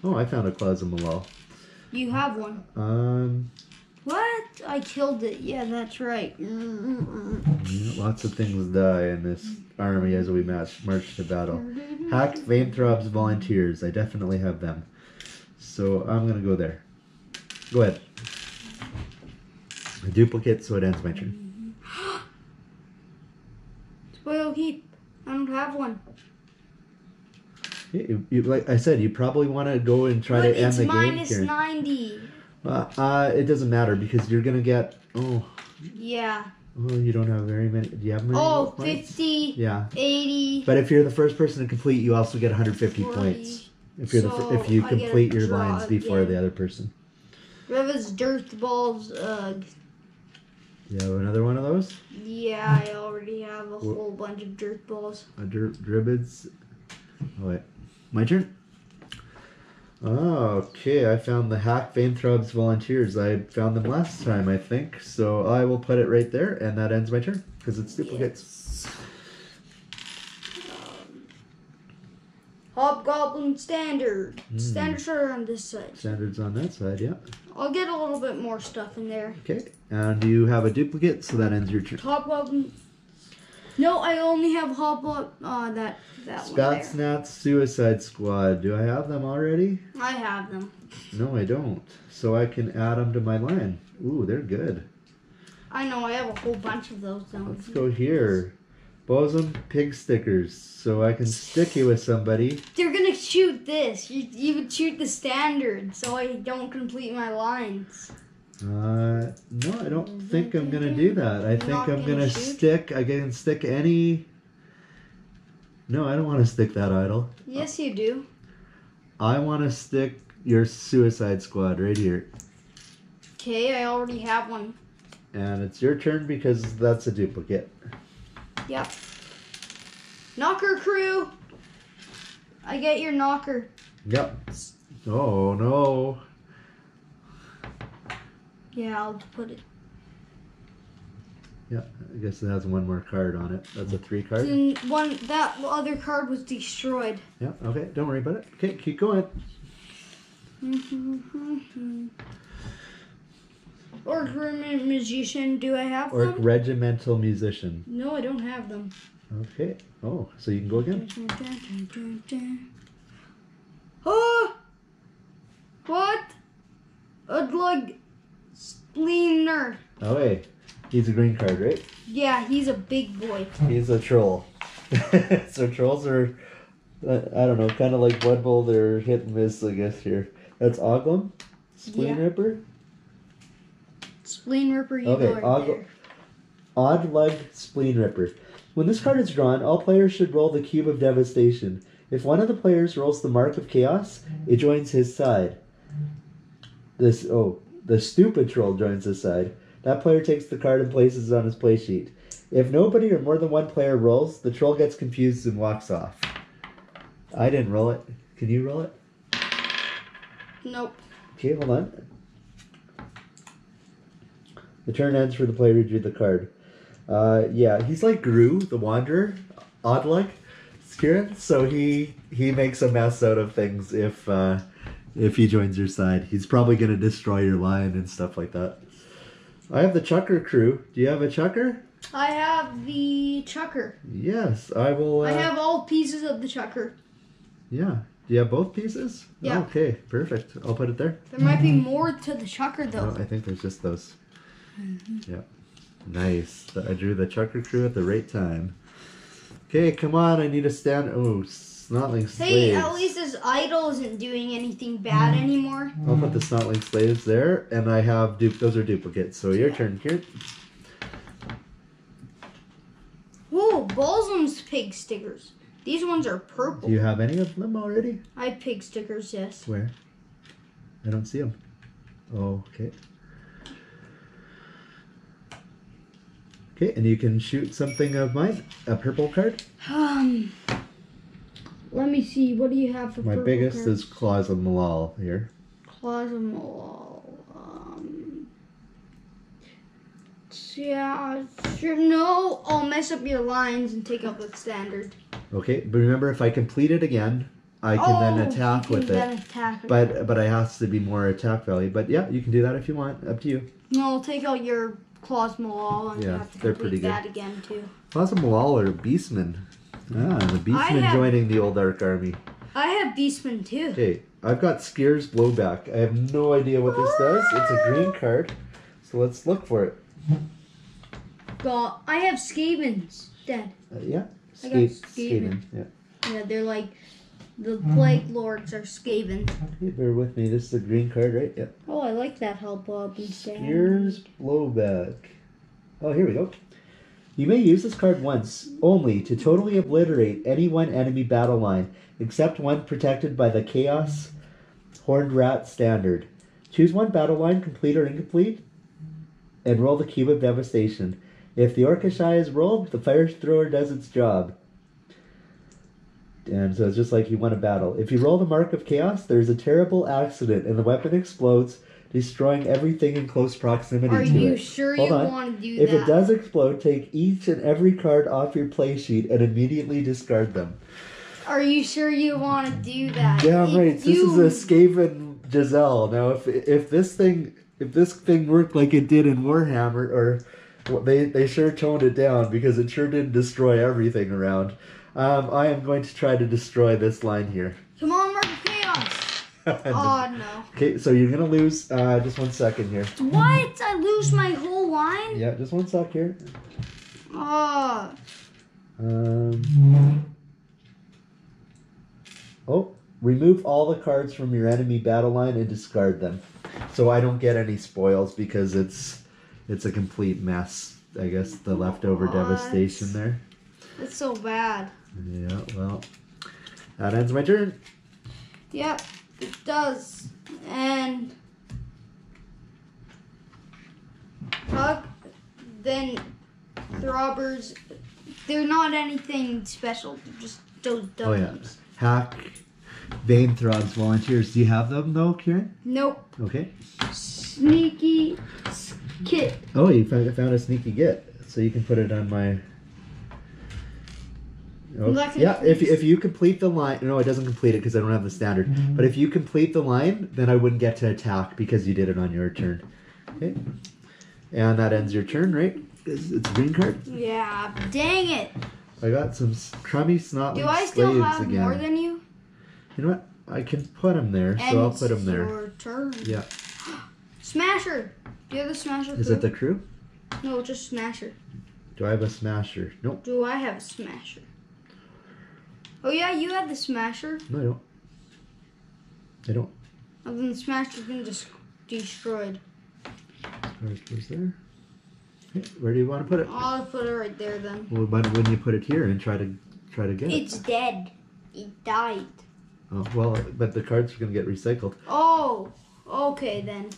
Oh, I found a Claws of Malal. You have one. Um. What? I killed it. Yeah, that's right. Mm-mm. Lots of things die in this army as we match, march to battle. Huck Fechnross Volunteers. I definitely have them. So I'm going to go there. Go ahead. I duplicate so it ends my turn. Spoil Heap. I don't have one. You, you, like I said, you probably want to go and try but to end the game here. It's minus ninety. Uh, uh, it doesn't matter because you're going to get, oh. Yeah. Oh, you don't have very many. Do you have many? Oh, fifty. Yeah. eighty. But if you're the first person to complete, you also get one hundred fifty points. If you're so the if you complete your lines before again. the other person. Grooviz Dirt Balls, Ugh. You have another one of those? Yeah, I already have a whole what? bunch of dirt balls. A dirt dribbits. Oh, wait. My turn? Oh, okay, I found the Huck Fechnross Volunteers. I found them last time, I think. So I will put it right there, and that ends my turn, because it's duplicates. Yes. Um, Hobgoblin Standard. Mm. Standards are on this side. Standards on that side, yeah. I'll get a little bit more stuff in there. Okay. And do you have a duplicate? So that ends your turn. Hobgoblin. No, I only have Hobgoblin. Uh, that, that one there. Spatznatz Suicide Squad. Do I have them already? I have them. No, I don't. So I can add them to my line. Ooh, they're good. I know, I have a whole bunch of those down Let's here. go here. Boslem Pig Stickers. So I can stick you with somebody. They're going to shoot this. You, you would shoot the standard so I don't complete my lines. Uh, no, I don't Is think I'm going to do that. I think I'm going to stick. I can stick any... No, I don't want to stick that idol. Yes, you do. I want to stick your Suicide Squad right here. Okay, I already have one. And it's your turn because that's a duplicate. Yep. Knocker crew! I get your knocker. Yep. Oh, no. Yeah, I'll put it. Yeah, I guess it has one more card on it. That's a three card. Then one, that other card was destroyed. Yeah, okay. Don't worry about it. Okay, keep going. Mm-hmm. Orc Regimental Musician, do I have them? Orc Regimental Musician. No, I don't have them. Okay. Oh, so you can go again. Dun, dun, dun, dun, dun. Oh! What? Oglum Spleen Ripper. Oh, hey. He's a green card, right? Yeah, he's a big boy. He's a troll. So trolls are, I don't know, kind of like Blood Bowl. They're hit and miss, I guess, here. That's Oglum Spleen yeah. Ripper. Spleen Ripper, you okay, Og there. Odd Lug Spleen Ripper. When this card is drawn, all players should roll the Cube of Devastation. If one of the players rolls the Mark of Chaos, it joins his side. This oh, the stupid troll joins his side. That player takes the card and places it on his play sheet. If nobody or more than one player rolls, the troll gets confused and walks off. I didn't roll it. Can you roll it? Nope. Okay, hold on. The turn ends for the player who drew the card. Uh, yeah, he's like Gru, the Wanderer, odd luck, Kieran. So he he makes a mess out of things if uh, if he joins your side. He's probably gonna destroy your line and stuff like that. I have the Chukka crew. Do you have a Chukka? I have the Chukka. Yes, I will. Uh... I have all pieces of the Chukka. Yeah. Do you have both pieces? Yeah. Oh, okay, perfect. I'll put it there. There might be more to the Chukka though. No, I think there's just those. Mm-hmm. Yep. Nice. I drew the Chukka crew at the right time. Okay, come on. I need a stand. Oh, Snotling Slaves. Hey, at least this idol isn't doing anything bad anymore. I'll put the Snotling Slaves there, and I have dupe. Those are duplicates. So your yeah. turn, Kieran. Whoa, Boslum's Pig Stickers. These ones are purple. Do you have any of them already? I have pig stickers, yes. Where? I don't see them. Oh, okay. Okay, and you can shoot something of mine, a purple card. Um, let me see. What do you have for my purple biggest cards? Is Claws of Malal here. Claws of Malal. Um, yeah, sure. No, I'll mess up your lines and take out the standard. Okay, but remember, if I complete it again, I can oh, then attack you can with then it. Attack but it. but I has to be more attack value. But yeah, you can do that if you want. Up to you. No, I'll take out your. Claws of Malal, and yeah, have to they're pretty good. That again too. Claws of Malal are Beastmen. Ah, the Beastmen have, joining the old Dark Army. I have Beastmen too. Okay, I've got Scare's Blowback. I have no idea what this does. It's a green card, so let's look for it. God, I have Skaven's dead. Uh, yeah, Sca I got Skaven. Skaven. Yeah, yeah, they're like the Plague Lords are Skaven. Okay, bear with me. This is a green card, right? Yep. Oh, I like that help up and stand. Here's Blowback. Oh, here we go. You may use this card once, only to totally obliterate any one enemy battle line, except one protected by the Chaos Horned Rat Standard. Choose one battle line, complete or incomplete, and roll the Cube of Devastation. If the Orcashai is rolled, the Fire Thrower does its job. And so it's just like you won a battle. If you roll the Mark of Chaos, there's a terrible accident and the weapon explodes, destroying everything in close proximity Are to it. Are you sure Hold you on. want to do if that? If it does explode, take each and every card off your play sheet and immediately discard them. Are you sure you want to do that? Yeah, it, right. You... This is a Skaven Giselle. Now, if if this thing if this thing worked like it did in Warhammer, or well, they they sure toned it down because it sure didn't destroy everything around. Um, I am going to try to destroy this line here. Come on, Mark of Chaos! Oh no. Okay, so you're gonna lose. Uh, just one second here. What? I lose my whole line? Yeah, just one sec here. Oh. Um. Oh, remove all the cards from your enemy battle line and discard them. So I don't get any spoils because it's it's a complete mess. I guess the leftover what? devastation there. That's so bad. Yeah, well, that ends my turn. Yep, it does. And Huck, then the robbers, they're not anything special. They're just those dummies. Oh yeah. Hack, Vein Throbs, Volunteers. Do you have them though, Kieran? Nope. Okay. Sneaky Git. Oh, you found, found a Sneaky Git. So you can put it on my... Oh. Yeah, if, if you complete the line... No, it doesn't complete it because I don't have the standard. Mm-hmm. But if you complete the line, then I wouldn't get to attack because you did it on your turn. Okay. And that ends your turn, right? It's, it's green card. Yeah, dang it. I got some crummy snotling slaves again. Do I still have again. more than you? You know what? I can put them there, and so I'll put them there. Your turn. Yeah. Smasher! Do you have a Smasher crew? Is it the crew? No, just Smasher. Do I have a Smasher? Nope. Do I have a Smasher? Oh yeah, you have the Smasher. No, I don't. I don't. Oh, then the Smasher's been just destroyed. Where's there? Okay, where do you want to put it? I'll put it right there then. Well, why wouldn't you put it here and try to try to get it? It's dead. It died. Oh well, but the cards are gonna get recycled. Oh, okay then.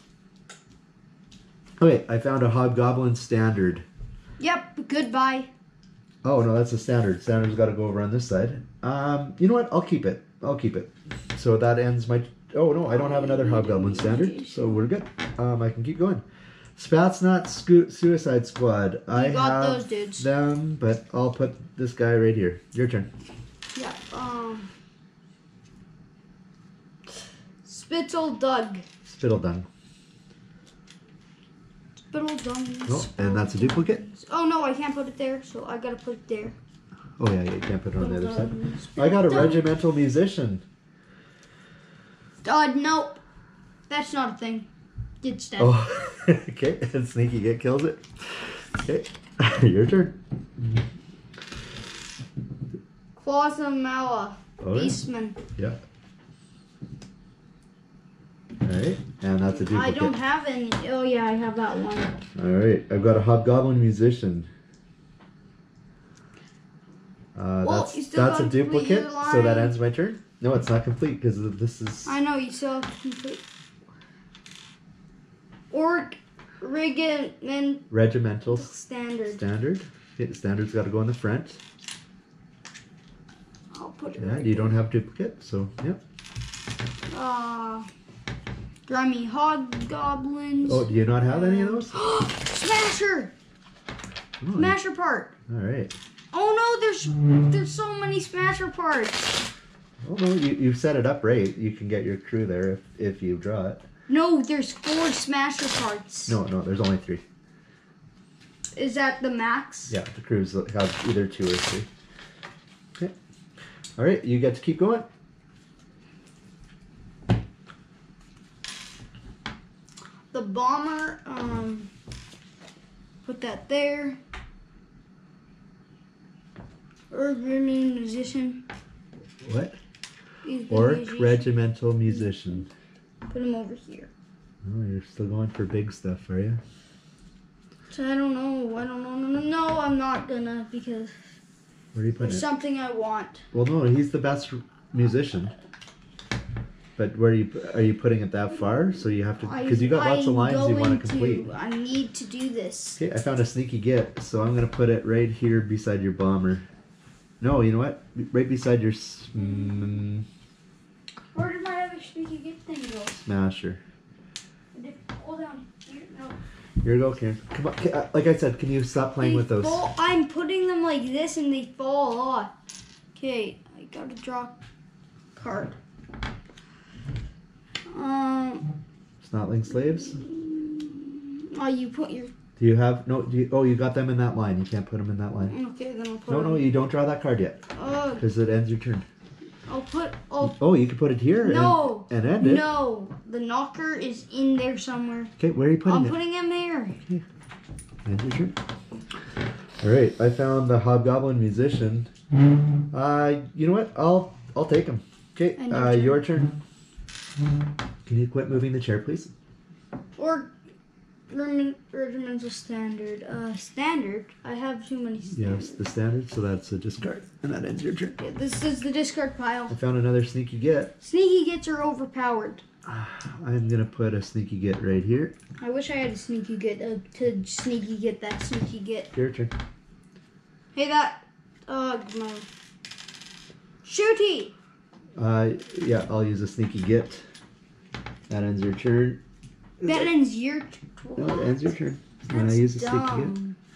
Okay, I found a Hobgoblin Standard. Yep. Goodbye. Oh no, that's the standard. Standard's got to go over on this side. Um, you know what? I'll keep it. I'll keep it. So that ends my... Oh no, I don't have another Hobgoblin Standard, so we're good. Um, I can keep going. Spatznatz Suicide Squad. You I got have those dudes. them, but I'll put this guy right here. Your turn. Yeah. Um. Spittledung. Spittledung. Spittledung. Oh, and that's a duplicate. Oh no, I can't put it there, so I gotta put it there. Oh yeah, you can't put it on the other side. I got a Regimental Musician. Uh, nope. That's not a thing. Get stabbed. Oh, okay. And Sneaky Git kills it. Okay. Your turn. Claws of Malal. Oh, Beastmen. Yeah. Alright, and that's a duplicate. I don't have any. Oh yeah, I have that one. Alright, I've got a Hobgoblin Musician. Uh, well, that's that's a duplicate, so that ends my turn. No, it's not complete because this is... I know, you still have to complete. Orc Regimental... Regimental Standard. Standard. Yeah, standard's got to go in the front. I'll put it Yeah, right you there. Don't have duplicate, so, yep. Yeah. Uh, Grimy Hobgoblins. Oh, do you not have any of those? Smasher! Oh, Smasher part. All right. Oh no, there's there's so many Smasher parts. Oh no, you, you've set it up right. You can get your crew there if, if you draw it. No, there's four Smasher parts. No, no, there's only three. Is that the max? Yeah, the crews have either two or three. Okay. All right, you get to keep going. The bomber, um, put that there. Orc Regimental Musician. What? Orc musician. Regimental Musician. Put him over here. Oh, you're still going for big stuff, are you? So I don't know. I don't know. No, no, no, I'm not gonna because Where do you put it's it? something I want. Well, no, he's the best musician. But where are you are you putting it that far? So you have to, because you got lots of lines you want to complete. I need to do this. Okay, I found a Sneaky Git, so I'm gonna put it right here beside your bomber. No, you know what? Right beside your. Mm, Where did my other Sneaky Git thing go? Smasher. Hold on. Here, no. Here you go, Karen. Come on. Like I said, can you stop playing they with those? Fall, I'm putting them like this, and they fall off. Okay, I gotta draw a card. Um. Snotling Slaves? Oh, you put your... Do you have... No, do you, oh, you got them in that line. You can't put them in that line. Okay, then I'll put No, them. no, you don't draw that card yet. Oh. Because it ends your turn. I'll put... I'll, oh, you can put it here no, and, and end it. No, the knocker is in there somewhere. Okay, where are you putting I'm it? I'm putting him there. Okay. End your turn. All right, I found the Hobgoblin Musician. Uh, you know what? I'll I'll take him. Okay, uh, turn. your turn. Can you quit moving the chair, please? Or... Regimental Standard. Uh, standard? I have too many standards. Yes, the standard, so that's a discard. And that ends your turn. Yeah, this is the discard pile. I found another Sneaky Git. Sneaky Gits are overpowered. Uh, I'm going to put a Sneaky Git right here. I wish I had a Sneaky Git uh, to Sneaky Git that Sneaky Git. Your turn. Hey, that... Uh, no. Shooty! Uh, yeah, I'll use a Sneaky Git. That ends your turn. That ends your turn. No, that ends your turn. That's when I use a dumb.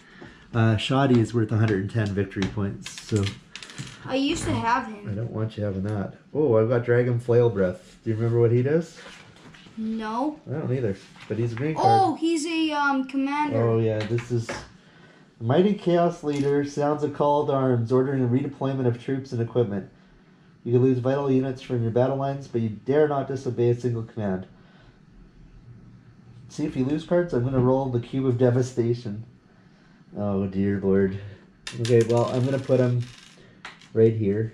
Sneaky Git. Uh, Shoddy is worth one hundred ten victory points, so... I used to have him. I don't want you having that. Oh, I've got Dragon Flail Breath. Do you remember what he does? No. I don't either, but he's a green card. Oh, he's a um commander. Oh, yeah, this is... Mighty Chaos Leader sounds a call to arms, ordering a redeployment of troops and equipment. You can lose vital units from your battle lines, but you dare not disobey a single command. See if you lose cards, I'm going to roll the Cube of Devastation. Oh, dear Lord. Okay, well, I'm going to put him right here.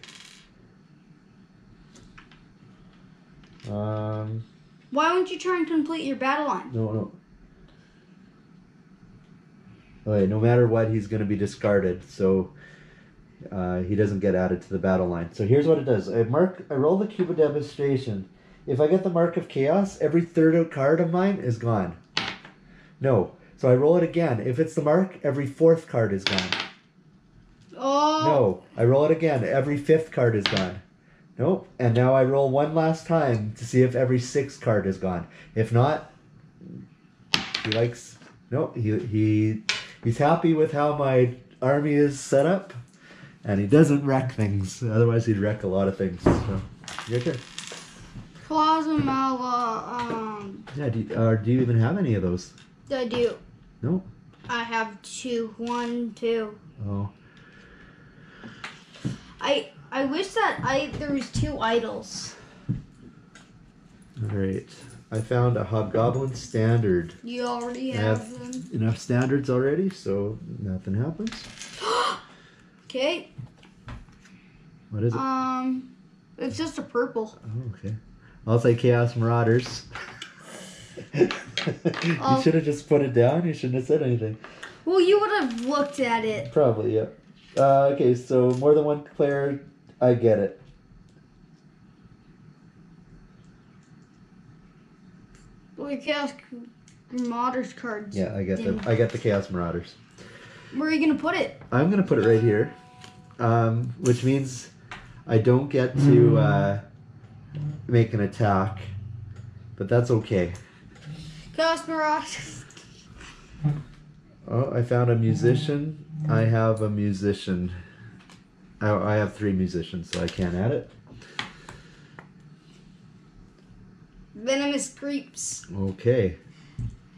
Um. Why won't you try and complete your battle line? No, no. Okay, no matter what, he's going to be discarded, so uh, he doesn't get added to the battle line. So here's what it does. I mark. I roll the Cube of Devastation. If I get the Mark of Chaos, every third out card of mine is gone. No. So I roll it again. If it's the mark, every fourth card is gone. Oh! No. I roll it again. Every fifth card is gone. Nope. And now I roll one last time to see if every sixth card is gone. If not, he likes... Nope. He, he, he's happy with how my army is set up, and he doesn't wreck things. Otherwise, he'd wreck a lot of things. So, your turn. Claws of Malal, um... Yeah, do you, uh, do you even have any of those? I do. No? I have two. One, two. Oh. I I wish that I there was two idols. Alright. I found a Hobgoblin Standard. You already have, have them? Enough standards already, so nothing happens. Okay. What is it? Um, it's just a purple. Oh, okay. I'll say Chaos Marauders. you um, should have just put it down. You shouldn't have said anything. Well, you would have looked at it. Probably, yeah. Uh, okay, so more than one player, I get it. Well, your Chaos Marauders cards. Yeah, I get them. I get the Chaos Marauders. Where are you going to put it? I'm going to put it right here, um, which means I don't get to... Mm. Uh, make an attack, but that's okay. Chaos Marauders. Oh, I found a musician. I have a musician. I, I have three musicians, so I can't add it. Venomous Creeps. Okay.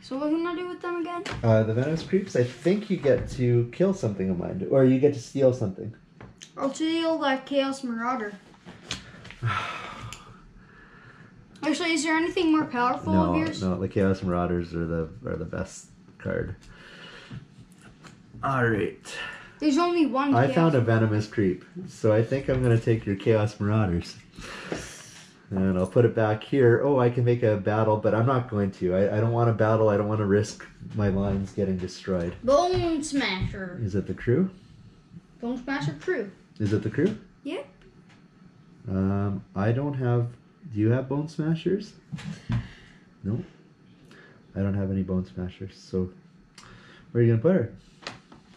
So what can I do with them again? Uh, the Venomous Creeps, I think you get to kill something of mine, or you get to steal something. I'll steal that Chaos Marauder. Actually, is there anything more powerful no, of yours? No, the Chaos Marauders are the are the best card. All right. There's only one. I Chaos found a Venomous Creep, so I think I'm gonna take your Chaos Marauders, and I'll put it back here. Oh, I can make a battle, but I'm not going to. I, I don't want to battle. I don't want to risk my lines getting destroyed. Bone Smasher. Is it the crew? Bone Smasher Crew. Is it the crew? Yeah. Um, I don't have. Do you have Bone Smashers? No. I don't have any Bone Smashers, so... Where are you going to put her?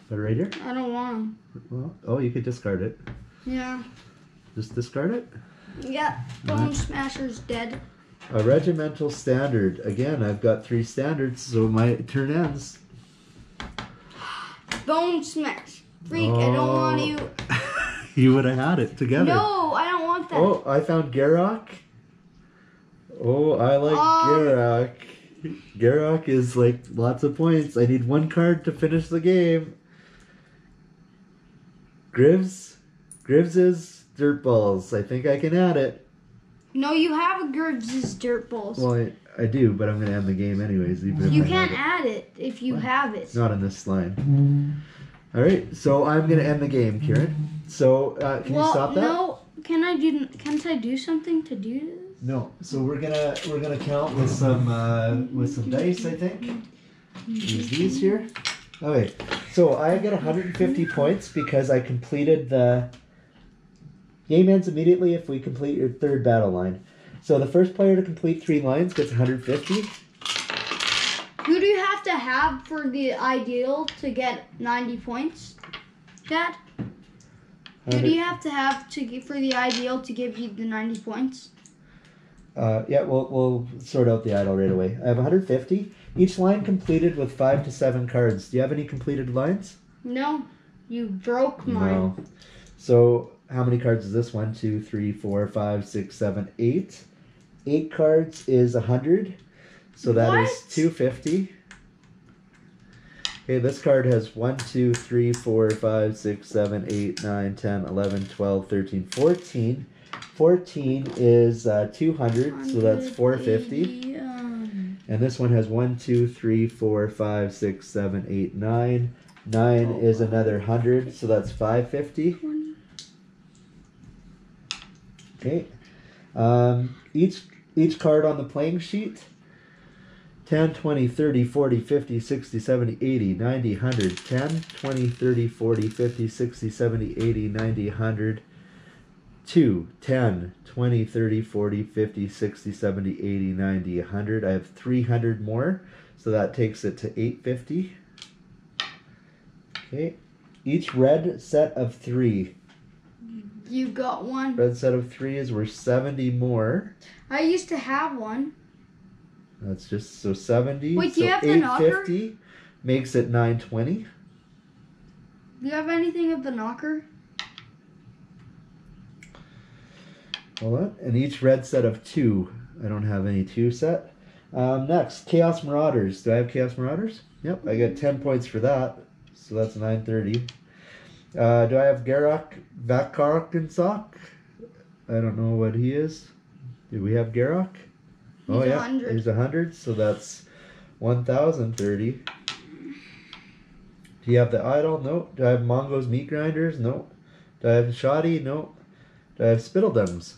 Put her right here? I don't want them. Well, oh, you could discard it. Yeah. Just discard it? Yeah. Bone right. Smasher's dead. A Regimental Standard. Again, I've got three standards, so my turn ends. Bone Smash. Freak, oh. I don't want you... You would have had it together. No, I don't want that. Oh, I found Garok. Oh, I like um, Garok. Garok is like lots of points. I need one card to finish the game. Grooviz, Grooviz's Dirt Balls. I think I can add it. No, you have a Grooviz's Dirt Balls. Well, I, I do, but I'm going to end the game anyways. Even if you I can't add it if you what? have it. Not in this line. All right, so I'm going to end the game, Kieran. So uh, can well, you stop that? No, can I do? Can't I do something to do this? No, so we're gonna we're gonna count with some uh, with some dice, I think. Use these here. Okay, so I got one hundred fifty points because I completed the game ends immediately if we complete your third battle line. So the first player to complete three lines gets one hundred fifty. Who do you have to have for the ideal to get ninety points, Dad? Who do you have to have to give for the ideal to give you the ninety points? Uh, yeah, we'll, we'll sort out the idol right away. I have one hundred fifty. Each line completed with five to seven cards. Do you have any completed lines? No. You broke mine. No. So how many cards is this? One, two, three, four, five, six, seven, eight. Eight cards is one hundred. So that what? is two hundred fifty. Okay, this card has one, two, three, four, five, six, seven, eight, nine, ten, eleven, twelve, thirteen, fourteen. fourteen is uh, two hundred, so that's four hundred fifty. Um, and this one has one, two, three, four, five, six, seven, eight, nine. nine oh, is another one hundred, so that's five hundred fifty. twenty. Okay. Um, each, each card on the playing sheet, ten, twenty, thirty, forty, fifty, sixty, seventy, eighty, ninety, one hundred. ten, twenty, thirty, forty, fifty, sixty, seventy, eighty, ninety, one hundred. two, ten, twenty, thirty, forty, fifty, sixty, seventy, eighty, ninety, one hundred. I have three hundred more, so that takes it to eight hundred fifty. Okay. Each red set of three. You got one. Red set of three is worth seventy more. I used to have one. That's just, so seventy. Wait, do you so have the knocker? eight hundred fifty makes it nine hundred twenty. Do you have anything of the knocker? Hold on. And each red set of two. I don't have any two set. Um, next, Chaos Marauders. Do I have Chaos Marauders? Yep, I got ten points for that. So that's nine hundred thirty. Uh, do I have Garok, Vakarok, and Sock? I don't know what he is. Do we have Garok? Oh, he's yeah. one hundred. He's one hundred, so that's one thousand thirty. Do you have the idol? No. Do I have Mungo's Meat Grinders? No. Do I have Shoddy? No. Do I have Spittledungs?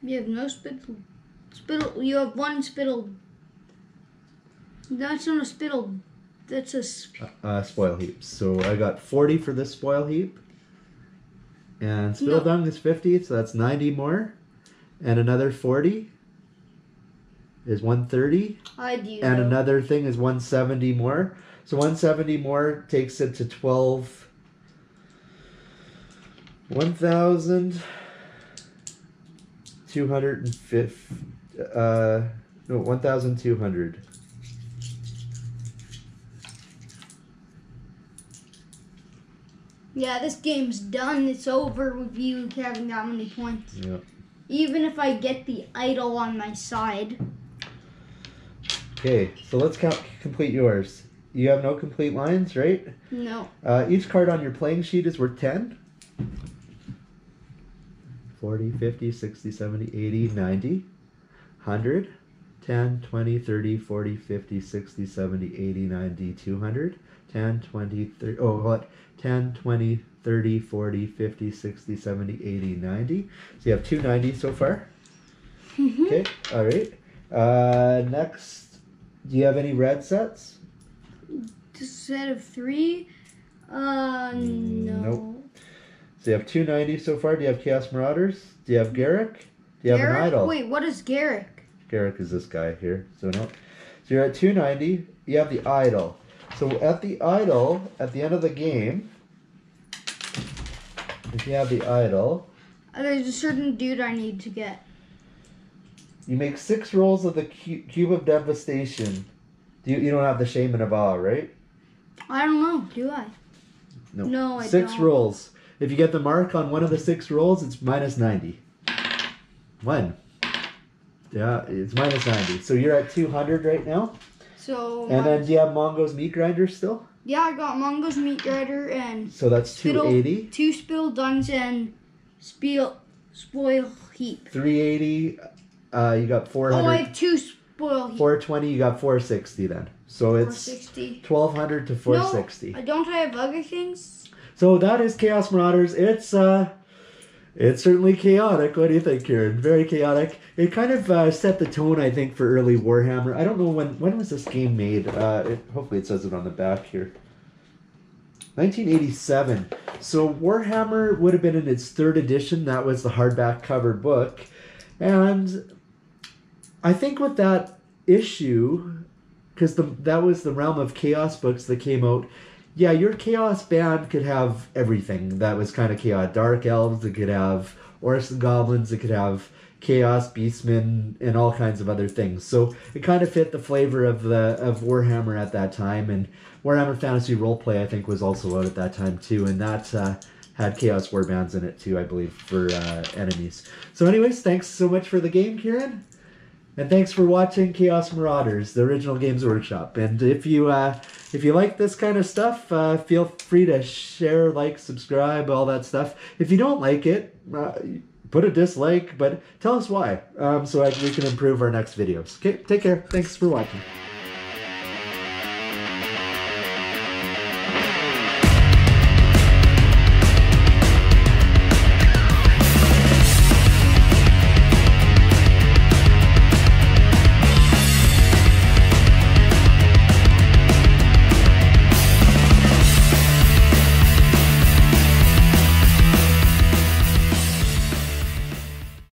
You have no spittle. Spittle. You have one spittle. That's not a spittle. That's a. Sp uh, uh, spoil heap. So I got forty for this spoil heap. And Spittledung no. is fifty, so that's ninety more. And another forty is one hundred thirty. I do. And know. another thing is one hundred seventy more. So one hundred seventy more takes it to twelve. one thousand. Two hundred and fifty. Uh, no, one thousand two hundred. Yeah, this game's done. It's over with you having that many points. Yeah. Even if I get the idol on my side. Okay, so let's count. Complete yours. You have no complete lines, right? No. Uh, each card on your playing sheet is worth ten. forty, fifty, sixty, seventy, eighty, ninety, one hundred, ten, twenty, thirty, forty, fifty, sixty, seventy, eighty, ninety, two hundred, ten, twenty, thirty, oh, what? ten, twenty, thirty, forty, fifty, sixty, seventy, eighty, ninety. So you have two hundred ninety so far. Mm-hmm. Okay, all right. Uh, next, do you have any red sets? Just set of three? Uh, no. Nope. So you have two hundred ninety so far. Do you have Chaos Marauders? Do you have Garok? Do you Garok? have an idol? Wait, what is Garok? Garok is this guy here. So no. So you're at two hundred ninety. You have the idol. So at the idol, at the end of the game, if you have the idol, there's a certain dude I need to get. You make six rolls of the Cube of Devastation. Do you? You don't have the Shaman of Og, right? I don't know. Do I? No. No, I don't. Six rolls. If you get the mark on one of the six rolls, it's minus ninety. One. Yeah, it's minus ninety. So you're at two hundred right now. So. And then do you have Mongo's Meat Grinder still? Yeah, I got Mongo's Meat Grinder and. So that's two eighty. Two Spittle-dungs and Spiel, Spoil Heap. three eighty. Uh, you got four hundred. Oh, I have two Spoil Heap. four twenty, you got four sixty then. So it's twelve hundred to four sixty. No, I don't have other things. So that is Chaos Marauders. It's uh, it's certainly chaotic. What do you think, Kieran? Very chaotic. It kind of uh, set the tone, I think, for early Warhammer. I don't know when when was this game made. Uh, it, hopefully it says it on the back here. nineteen eighty-seven. So Warhammer would have been in its third edition. That was the hardback cover book, and I think with that issue. Because the that was the Realm of Chaos books that came out. Yeah, your Chaos band could have everything that was kind of chaos. Dark Elves, it could have Orcs and Goblins, it could have Chaos, Beastmen, and all kinds of other things. So it kind of fit the flavor of the of Warhammer at that time. And Warhammer Fantasy Roleplay, I think, was also out at that time too. And that uh, had Chaos warbands in it too, I believe, for uh, enemies. So anyways, thanks so much for the game, Kieran. And thanks for watching Chaos Marauders, the original Games Workshop. And if you uh, if you like this kind of stuff, uh, feel free to share, like, subscribe, all that stuff. If you don't like it, uh, put a dislike, but tell us why, um, so I, we can improve our next videos. Okay, take care. Thanks for watching.